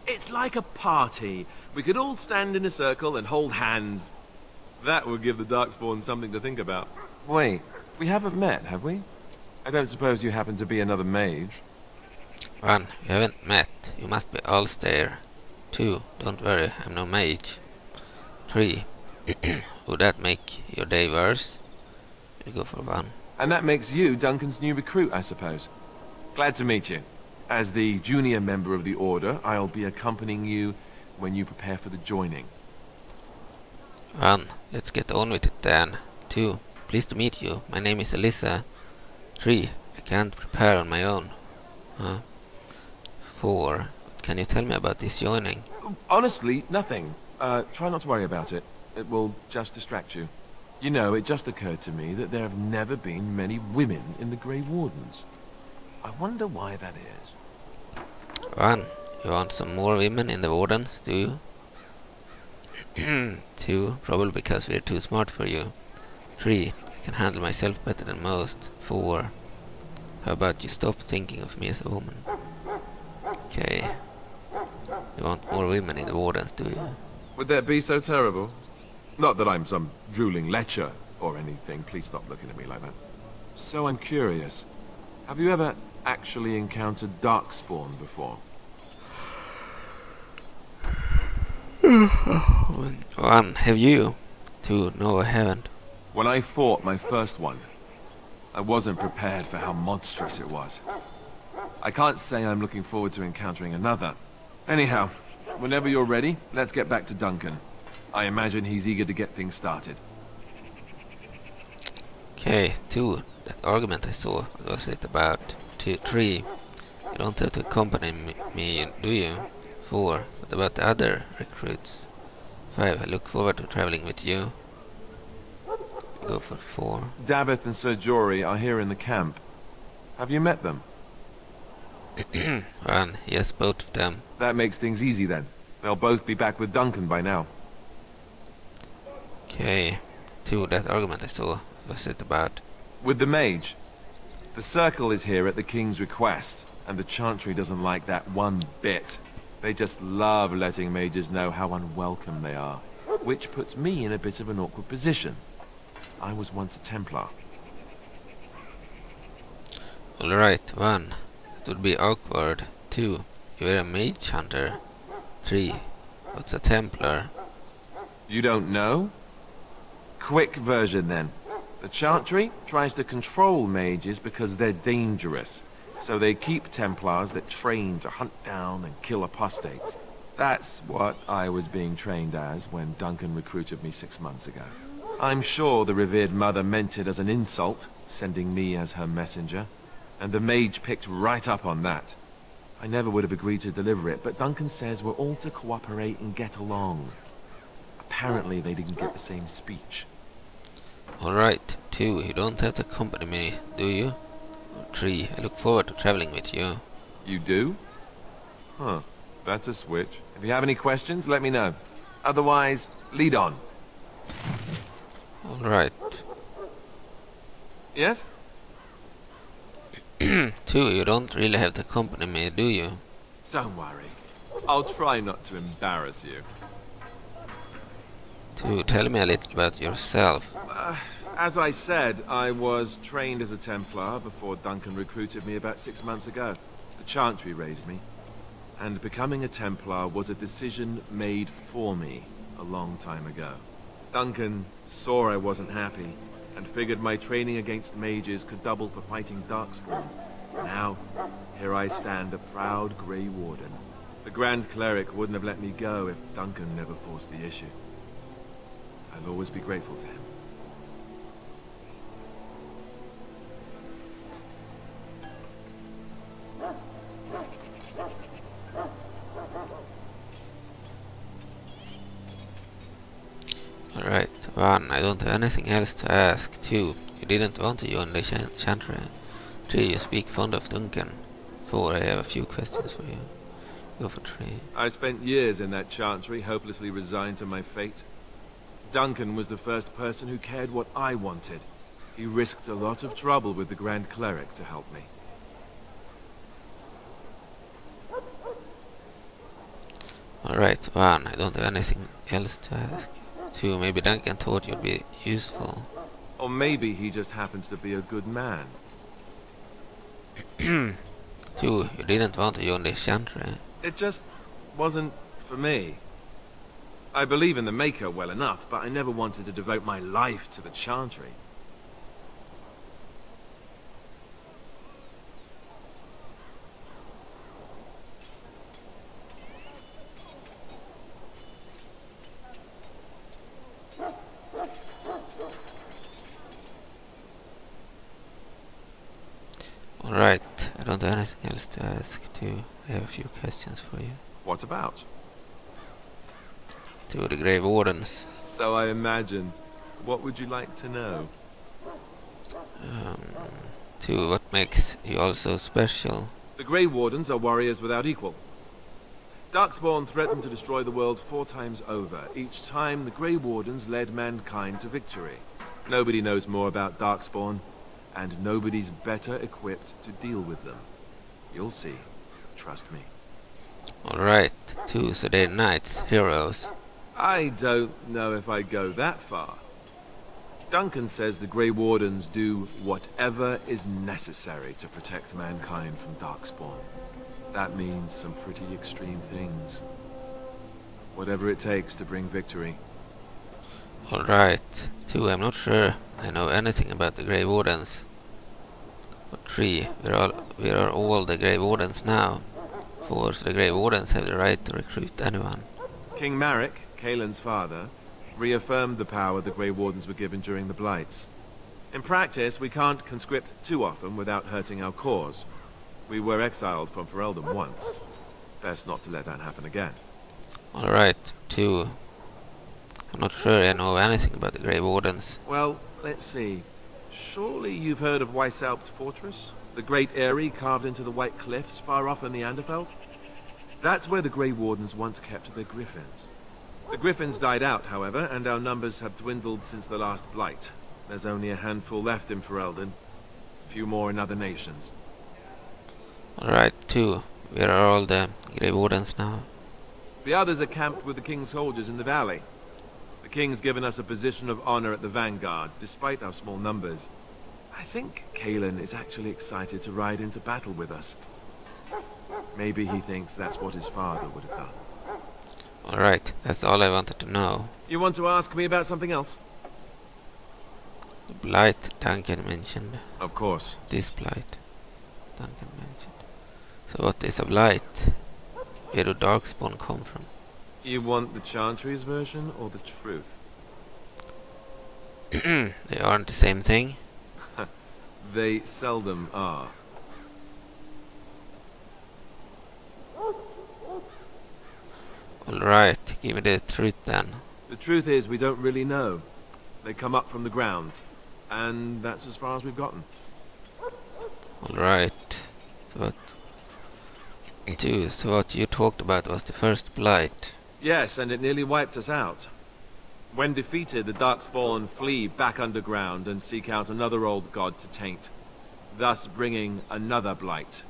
It's like a party. We could all stand in a circle and hold hands. That would give the Darkspawn something to think about. Wait, we haven't met, have we? I don't suppose you happen to be another mage. One, we haven't met. You must be Alistair. Two, don't worry, I'm no mage. Three, would that make your day worse? You go for one. And that makes you Duncan's new recruit, I suppose. Glad to meet you. As the junior member of the Order, I'll be accompanying you when you prepare for the joining. One, let's get on with it then. Two, pleased to meet you. My name is Alyssa. Three, I can't prepare on my own. Huh? Four, what can you tell me about this joining? Honestly, nothing. Uh, try not to worry about it. It will just distract you. You know, it just occurred to me that there have never been many women in the Grey Wardens. I wonder why that is. One, you want some more women in the Wardens, do you? Two, probably because we're too smart for you. Three, I can handle myself better than most. Four, how about you stop thinking of me as a woman? Okay. You want more women in the Wardens, do you? Would that be so terrible? Not that I'm some drooling lecher or anything. Please stop looking at me like that. So I'm curious. Have you ever actually encountered Darkspawn before? One, have you? Two, no, I haven't. When I fought my first one, I wasn't prepared for how monstrous it was. I can't say I'm looking forward to encountering another. Anyhow, whenever you're ready, let's get back to Duncan. I imagine he's eager to get things started. Okay, two. That argument I saw, what was it about? Two, three. You don't have to accompany me, do you? Four. What about the other recruits? Five. I look forward to traveling with you. Go for four. Davith and Ser Jory are here in the camp. Have you met them? One. Yes, both of them. That makes things easy then. They'll both be back with Duncan by now. Okay, two, that argument I saw, what's it about? With the mage. The Circle is here at the King's request, and the Chantry doesn't like that one bit. They just love letting mages know how unwelcome they are, which puts me in a bit of an awkward position. I was once a Templar. Alright, one. It would be awkward. Two. You were a mage hunter. Three. What's a Templar? You don't know? Quick version then. The Chantry tries to control mages because they're dangerous. So they keep Templars that train to hunt down and kill apostates. That's what I was being trained as when Duncan recruited me six months ago. I'm sure the revered mother meant it as an insult, sending me as her messenger. And the mage picked right up on that. I never would have agreed to deliver it, but Duncan says we're all to cooperate and get along. Apparently they didn't get the same speech. Alright, two, you don't have to accompany me, do you? Three, I look forward to traveling with you. You do? Huh, that's a switch. If you have any questions, let me know. Otherwise, lead on. Alright. Yes? Two, you don't really have to accompany me, do you? Don't worry. I'll try not to embarrass you. Two, tell me a little about yourself. Uh, as I said, I was trained as a Templar before Duncan recruited me about six months ago. The Chantry raised me. And becoming a Templar was a decision made for me a long time ago. Duncan saw I wasn't happy and figured my training against mages could double for fighting Darkspawn. Now, here I stand, a proud Grey Warden. The Grand Cleric wouldn't have let me go if Duncan never forced the issue. I'll always be grateful to him. Alright, one, I don't have anything else to ask. Two, you didn't want to join the Chantry. Three, you speak fond of Duncan. Four, I have a few questions for you. Go for three. I spent years in that Chantry, hopelessly resigned to my fate. Duncan was the first person who cared what I wanted. He risked a lot of trouble with the Grand Cleric to help me. Alright, one, I don't have anything else to ask. Two, maybe Duncan thought you'd be useful. Or maybe he just happens to be a good man. Two, you didn't want to join the Chantry. It just wasn't for me. I believe in the Maker well enough, but I never wanted to devote my life to the Chantry. Alright, I don't have anything else to ask too. I have a few questions for you. What about? To the Grey Wardens. So I imagine. What would you like to know? Um, to what makes you also special? The Grey Wardens are warriors without equal. Darkspawn threatened to destroy the world four times over. Each time the Grey Wardens led mankind to victory. Nobody knows more about Darkspawn, and nobody's better equipped to deal with them. You'll see. Trust me. Alright, two, so they're knights, heroes. I don't know if I go that far. Duncan says the Grey Wardens do whatever is necessary to protect mankind from Darkspawn. That means some pretty extreme things. Whatever it takes to bring victory. Alright. Two, I'm not sure I know anything about the Grey Wardens. Or three, where are, where are all the Grey Wardens now? Four, so the Grey Wardens have the right to recruit anyone. King Marek, Cailan's father, reaffirmed the power the Grey Wardens were given during the Blights. In practice, we can't conscript too often without hurting our cause. We were exiled from Ferelden once. Best not to let that happen again. Alright, two. I'm not sure I know anything about the Grey Wardens. Well, let's see. Surely you've heard of Weishaupt Fortress? The great eyrie carved into the White Cliffs far off in Neanderthals? That's where the Grey Wardens once kept their griffins. The griffins died out, however, and our numbers have dwindled since the last Blight. There's only a handful left in Ferelden. A few more in other nations. Alright, two. Where are all the Grey Wardens now? The others are camped with the King's soldiers in the valley. The King's given us a position of honor at the vanguard, despite our small numbers. I think Cailan is actually excited to ride into battle with us. Maybe he thinks that's what his father would have done. Alright, that's all I wanted to know. You want to ask me about something else? The blight Duncan mentioned. Of course. This blight Duncan mentioned. So what is a blight? Where do Darkspawn come from? You want the Chantry's version or the truth? They aren't the same thing. They seldom are. Alright, give me the truth then. The truth is we don't really know. They come up from the ground, and that's as far as we've gotten. Alright. So what too, so what you talked about was the first blight. Yes, and it nearly wiped us out. When defeated, the Darkspawn flee back underground and seek out another old god to taint, thus bringing another blight.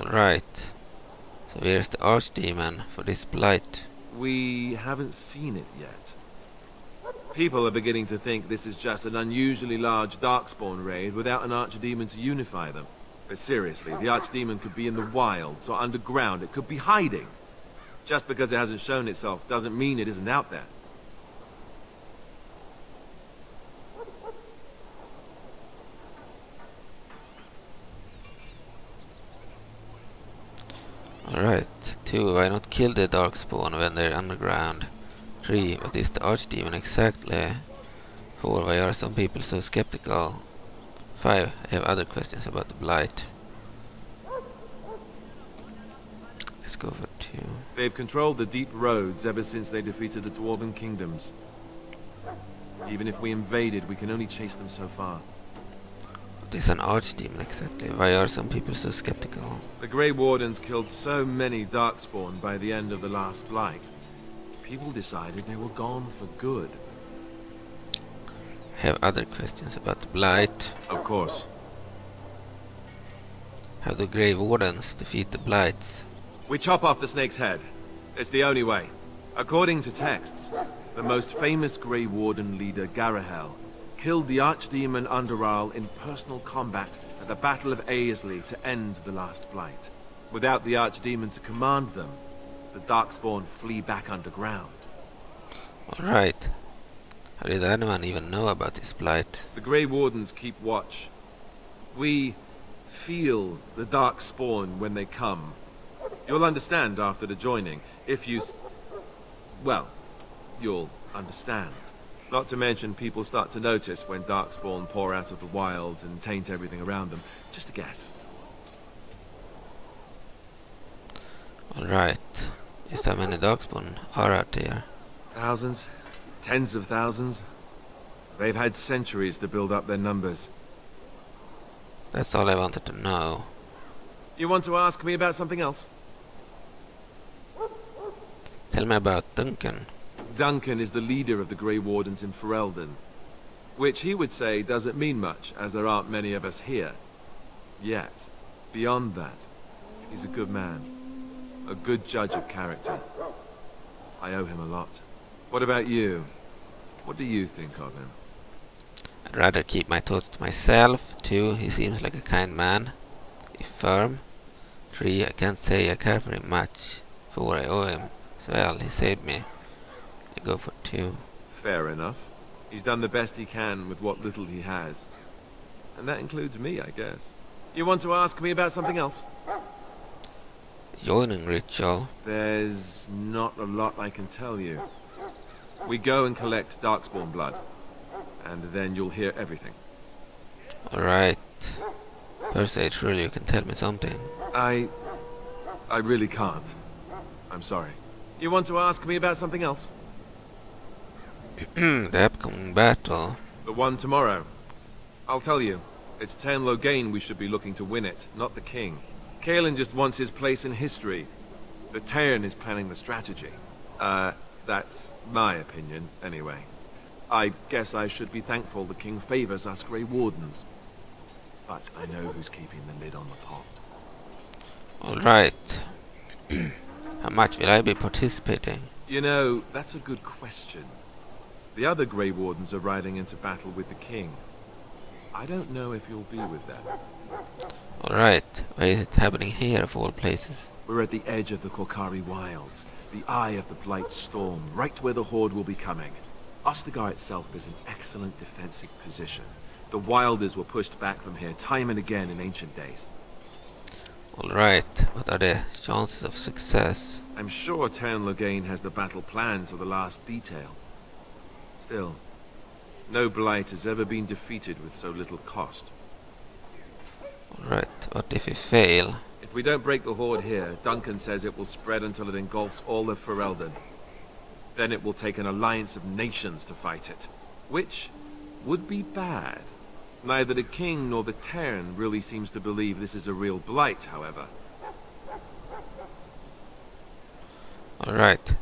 Alright. So where's the Archdemon for this blight? We haven't seen it yet. People are beginning to think this is just an unusually large Darkspawn raid without an Archdemon to unify them. But seriously, the Archdemon could be in the wilds or underground. It could be hiding. Just because it hasn't shown itself doesn't mean it isn't out there. Alright. Two, why not kill the Darkspawn when they're underground? Three, what is the Archdemon exactly? Four, why are some people so skeptical? Five, I have other questions about the blight. Let's go for two. They've controlled the deep roads ever since they defeated the Dwarven kingdoms. Even if we invaded, we can only chase them so far. What is an Archdemon exactly? Why are some people so skeptical? The Grey Wardens killed so many Darkspawn by the end of the last blight. People decided they were gone for good. Have other questions about the blight? Of course. How do Grey Wardens defeat the blights? We chop off the snake's head. It's the only way. According to texts, the most famous Grey Warden leader, Garahel, killed the Archdemon Underal in personal combat at the Battle of Aisley to end the last blight. Without the Archdemon to command them, the Darkspawn flee back underground. Alright. How did anyone even know about this blight? The Grey Wardens keep watch. We feel the Darkspawn when they come. You'll understand after the joining, if you... S well, you'll understand. Not to mention people start to notice when Darkspawn pour out of the wilds and taint everything around them. Just a guess. Alright. Just how many Darkspawn are out there? Thousands. Tens of thousands. They've had centuries to build up their numbers. That's all I wanted to know. You want to ask me about something else? Tell me about Duncan. Duncan is the leader of the Grey Wardens in Ferelden. Which he would say doesn't mean much, as there aren't many of us here. Yet. Beyond that, he's a good man. A good judge of character. I owe him a lot. What about you? What do you think of him? I'd rather keep my thoughts to myself. Two, he seems like a kind man, if firm. Three, I can't say I care for him much. Four, I owe him as well. He saved me. I go for two. Fair enough. He's done the best he can with what little he has. And that includes me, I guess. You want to ask me about something else? Joining ritual. There's not a lot I can tell you. We go and collect Darkspawn blood, and then you'll hear everything. Alright. Perseid, surely you can tell me something. I... I really can't. I'm sorry. You want to ask me about something else? The upcoming battle. The one tomorrow. I'll tell you. It's Teyrn Loghain we should be looking to win it, not the king. Cailan just wants his place in history. The Teyrn is planning the strategy. Uh... That's my opinion, anyway. I guess I should be thankful the king favors us Grey Wardens. But I know who's keeping the lid on the pot. Alright. How much will I be participating? You know, that's a good question. The other Grey Wardens are riding into battle with the King. I don't know if you'll be with them. Alright, why is it happening here of all places? We're at the edge of the Korcari Wilds, the eye of the Blight Storm, right where the Horde will be coming. Ostagar itself is an excellent defensive position. The Wilders were pushed back from here time and again in ancient days. Alright, what are the chances of success? I'm sure Teyrn Loghain has the battle planned to the last detail. Still, no Blight has ever been defeated with so little cost. Alright, what if we fail? If we don't break the Horde here, Duncan says it will spread until it engulfs all of Ferelden. Then it will take an alliance of nations to fight it, which would be bad. Neither the King nor the Teyrn really seems to believe this is a real blight, however. Alright,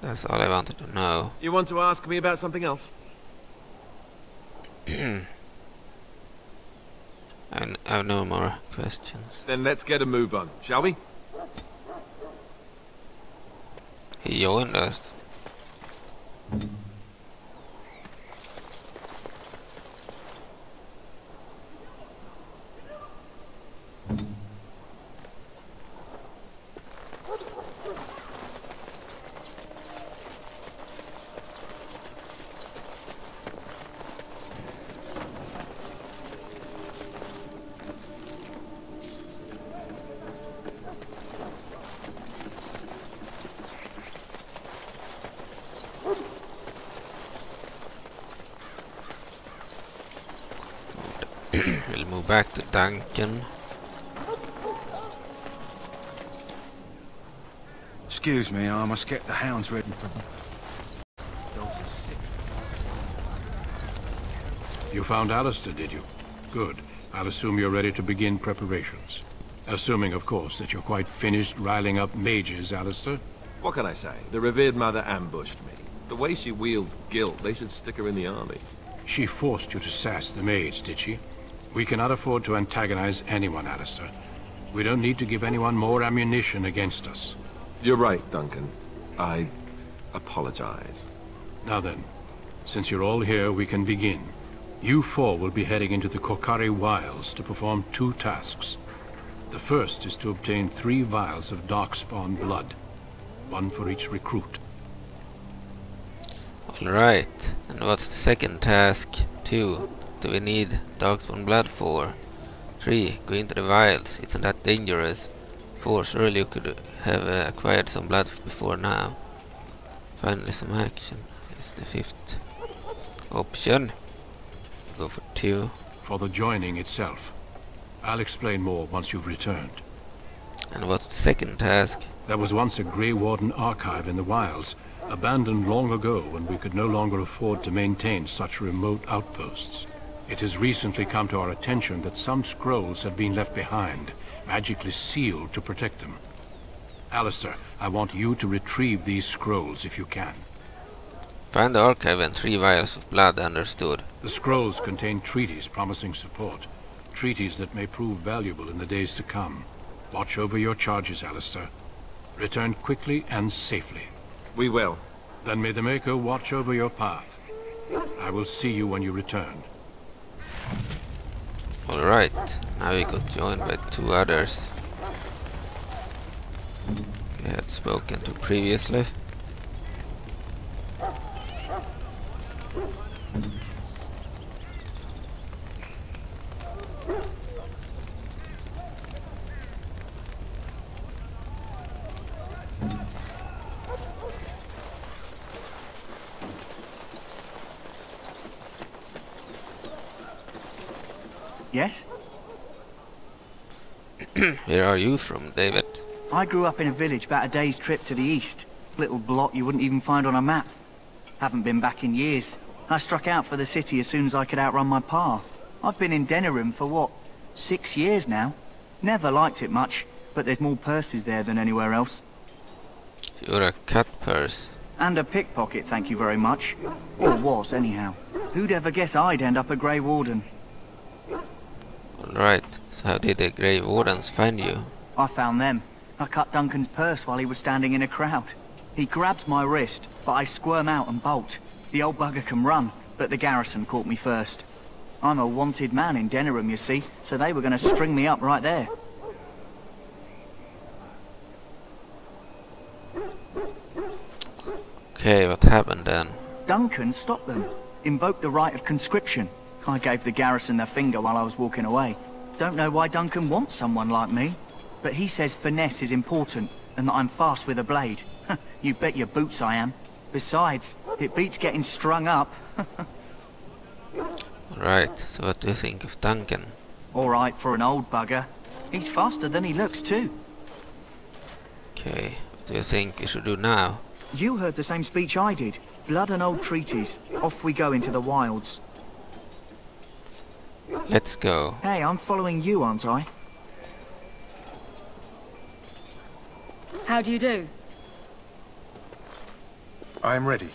that's all I wanted to know. You want to ask me about something else? I have no more questions. Then let's get a move on, shall we? He joined us. We'll move back to Duncan. Excuse me, I must get the hounds ready for them. You found Alistair, did you? Good. I'll assume you're ready to begin preparations. Assuming, of course, that you're quite finished riling up mages, Alistair. What can I say? The revered mother ambushed me. The way she wields guilt, they should stick her in the army. She forced you to sass the maids, did she? We cannot afford to antagonize anyone, Alistair. We don't need to give anyone more ammunition against us. You're right, Duncan. I apologize. Now then, since you're all here, we can begin. You four will be heading into the Korcari Wilds to perform two tasks. The first is to obtain three vials of Darkspawn blood, one for each recruit. All right. And what's the second task? Two. Do we need Darkspawn blood for? Three. Go into the wilds. Isn't that dangerous? Four. Surely you could have uh, acquired some blood before now. Finally some action. It's the fifth option. Go for two. For the joining itself. I'll explain more once you've returned. And what's the second task? There was once a Grey Warden archive in the wilds, abandoned long ago when we could no longer afford to maintain such remote outposts. It has recently come to our attention that some scrolls have been left behind, magically sealed to protect them. Alistair, I want you to retrieve these scrolls if you can. Find the archive and three vials of blood, understood. The scrolls contain treaties promising support, treaties that may prove valuable in the days to come. Watch over your charges, Alistair. Return quickly and safely. We will. Then may the Maker watch over your path. I will see you when you return. Alright, now we got joined by two others we had spoken to previously. Yes? Where are you from, David? I grew up in a village about a day's trip to the east. Little blot you wouldn't even find on a map. Haven't been back in years. I struck out for the city as soon as I could outrun my pa. I've been in Denerim for what, six years now? Never liked it much, but there's more purses there than anywhere else. You're a cut purse. And a pickpocket, thank you very much. Or was, anyhow. Who'd ever guess I'd end up a Grey Warden? Right, so how did the Grey Wardens find you? I found them. I cut Duncan's purse while he was standing in a crowd. He grabs my wrist, but I squirm out and bolt. The old bugger can run, but the garrison caught me first. I'm a wanted man in Denerim, you see, so they were going to string me up right there. Okay, what happened then? Duncan stopped them, invoked the right of conscription. I gave the garrison their finger while I was walking away. Don't know why Duncan wants someone like me, but he says finesse is important and that I'm fast with a blade. You bet your boots I am. Besides, it beats getting strung up. Right, so what do you think of Duncan? Alright for an old bugger. He's faster than he looks too. Okay, what do you think you should do now? You heard the same speech I did. Blood and old treaties. Off we go into the wilds. Let's go. Hey, I'm following you, aren't I? How do you do? I'm ready.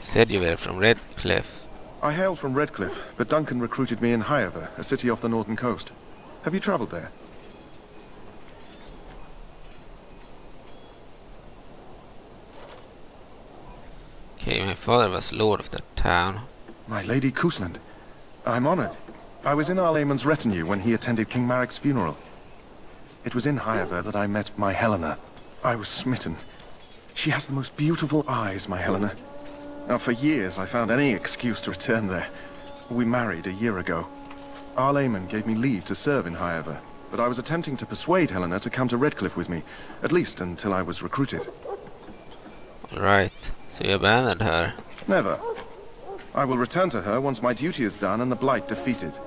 Said you were from Redcliffe. I hail from Redcliffe, but Duncan recruited me in Highever, a city off the northern coast. Have you travelled there? Okay, my father was lord of that town. My lady Cousnand. I'm honoured. I was in Arlayman's retinue when he attended King Marek's funeral. It was in Highever that I met my Helena. I was smitten. She has the most beautiful eyes, my Helena. Now, for years I found any excuse to return there. We married a year ago. Arlayman gave me leave to serve in Highever, but I was attempting to persuade Helena to come to Redcliffe with me, at least until I was recruited. Right, so you abandoned her? Never. I will return to her once my duty is done and the Blight defeated.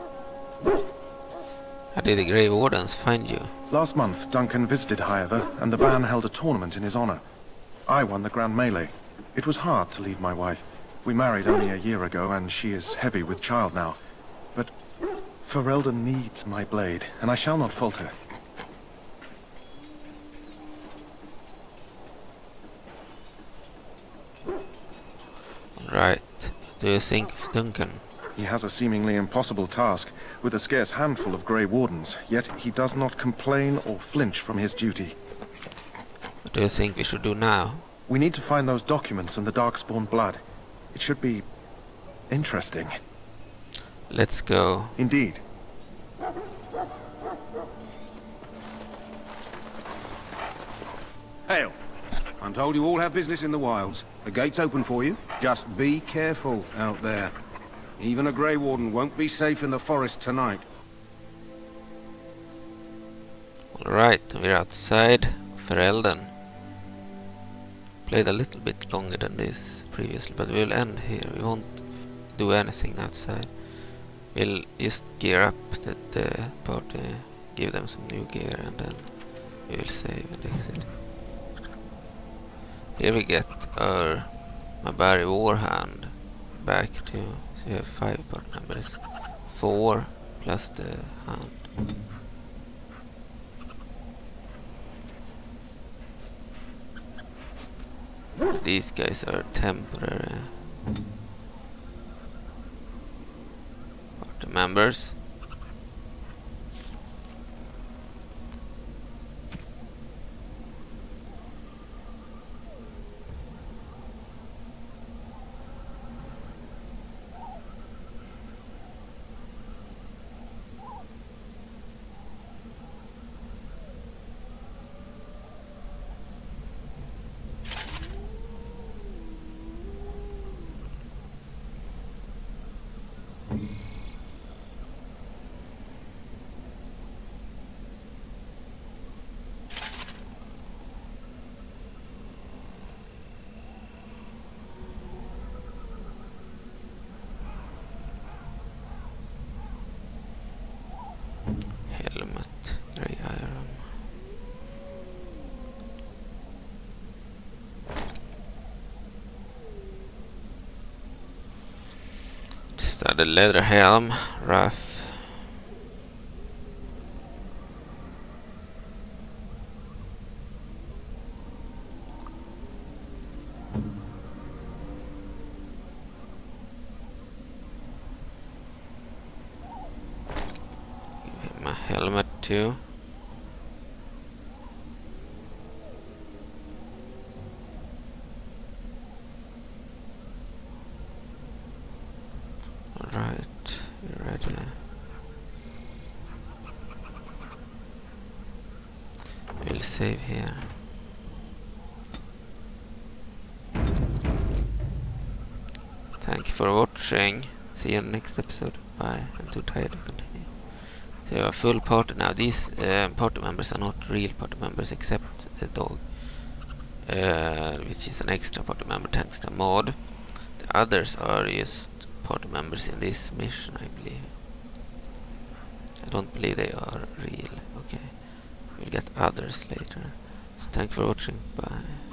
How did the Grey Wardens find you? Last month, Duncan visited Highever, and the band held a tournament in his honour. I won the Grand Melee. It was hard to leave my wife. We married only a year ago, and she is heavy with child now. But Ferelden needs my blade, and I shall not falter. Right. What do you think of Duncan? He has a seemingly impossible task, with a scarce handful of Grey Wardens, yet he does not complain or flinch from his duty. What do you think we should do now? We need to find those documents and the Darkspawn blood. It should be interesting. Let's go. Indeed. Hail. I'm told you all have business in the wilds. The gate's open for you. Just be careful out there. Even a Grey Warden won't be safe in the forest tonight. Alright, we're outside Ferelden. Played a little bit longer than this previously, but we'll end here. We won't do anything outside. We'll just gear up the, the party, give them some new gear, and then we will save and exit. Here we get our Mabari Warhound back to, so we have five part numbers, four plus the hound. These guys are temporary party members. The leather helm, rough. Give him a helmet too. We'll save here. Thank you for watching. See you in the next episode. Bye. I'm too tired to continue. So you are full party now. These um, party members are not real party members except the dog, uh, which is an extra party member thanks to a mod. The others are just party members in this mission, I believe. I don't believe they are real. Okay. We'll get others later. So thanks for watching. Bye.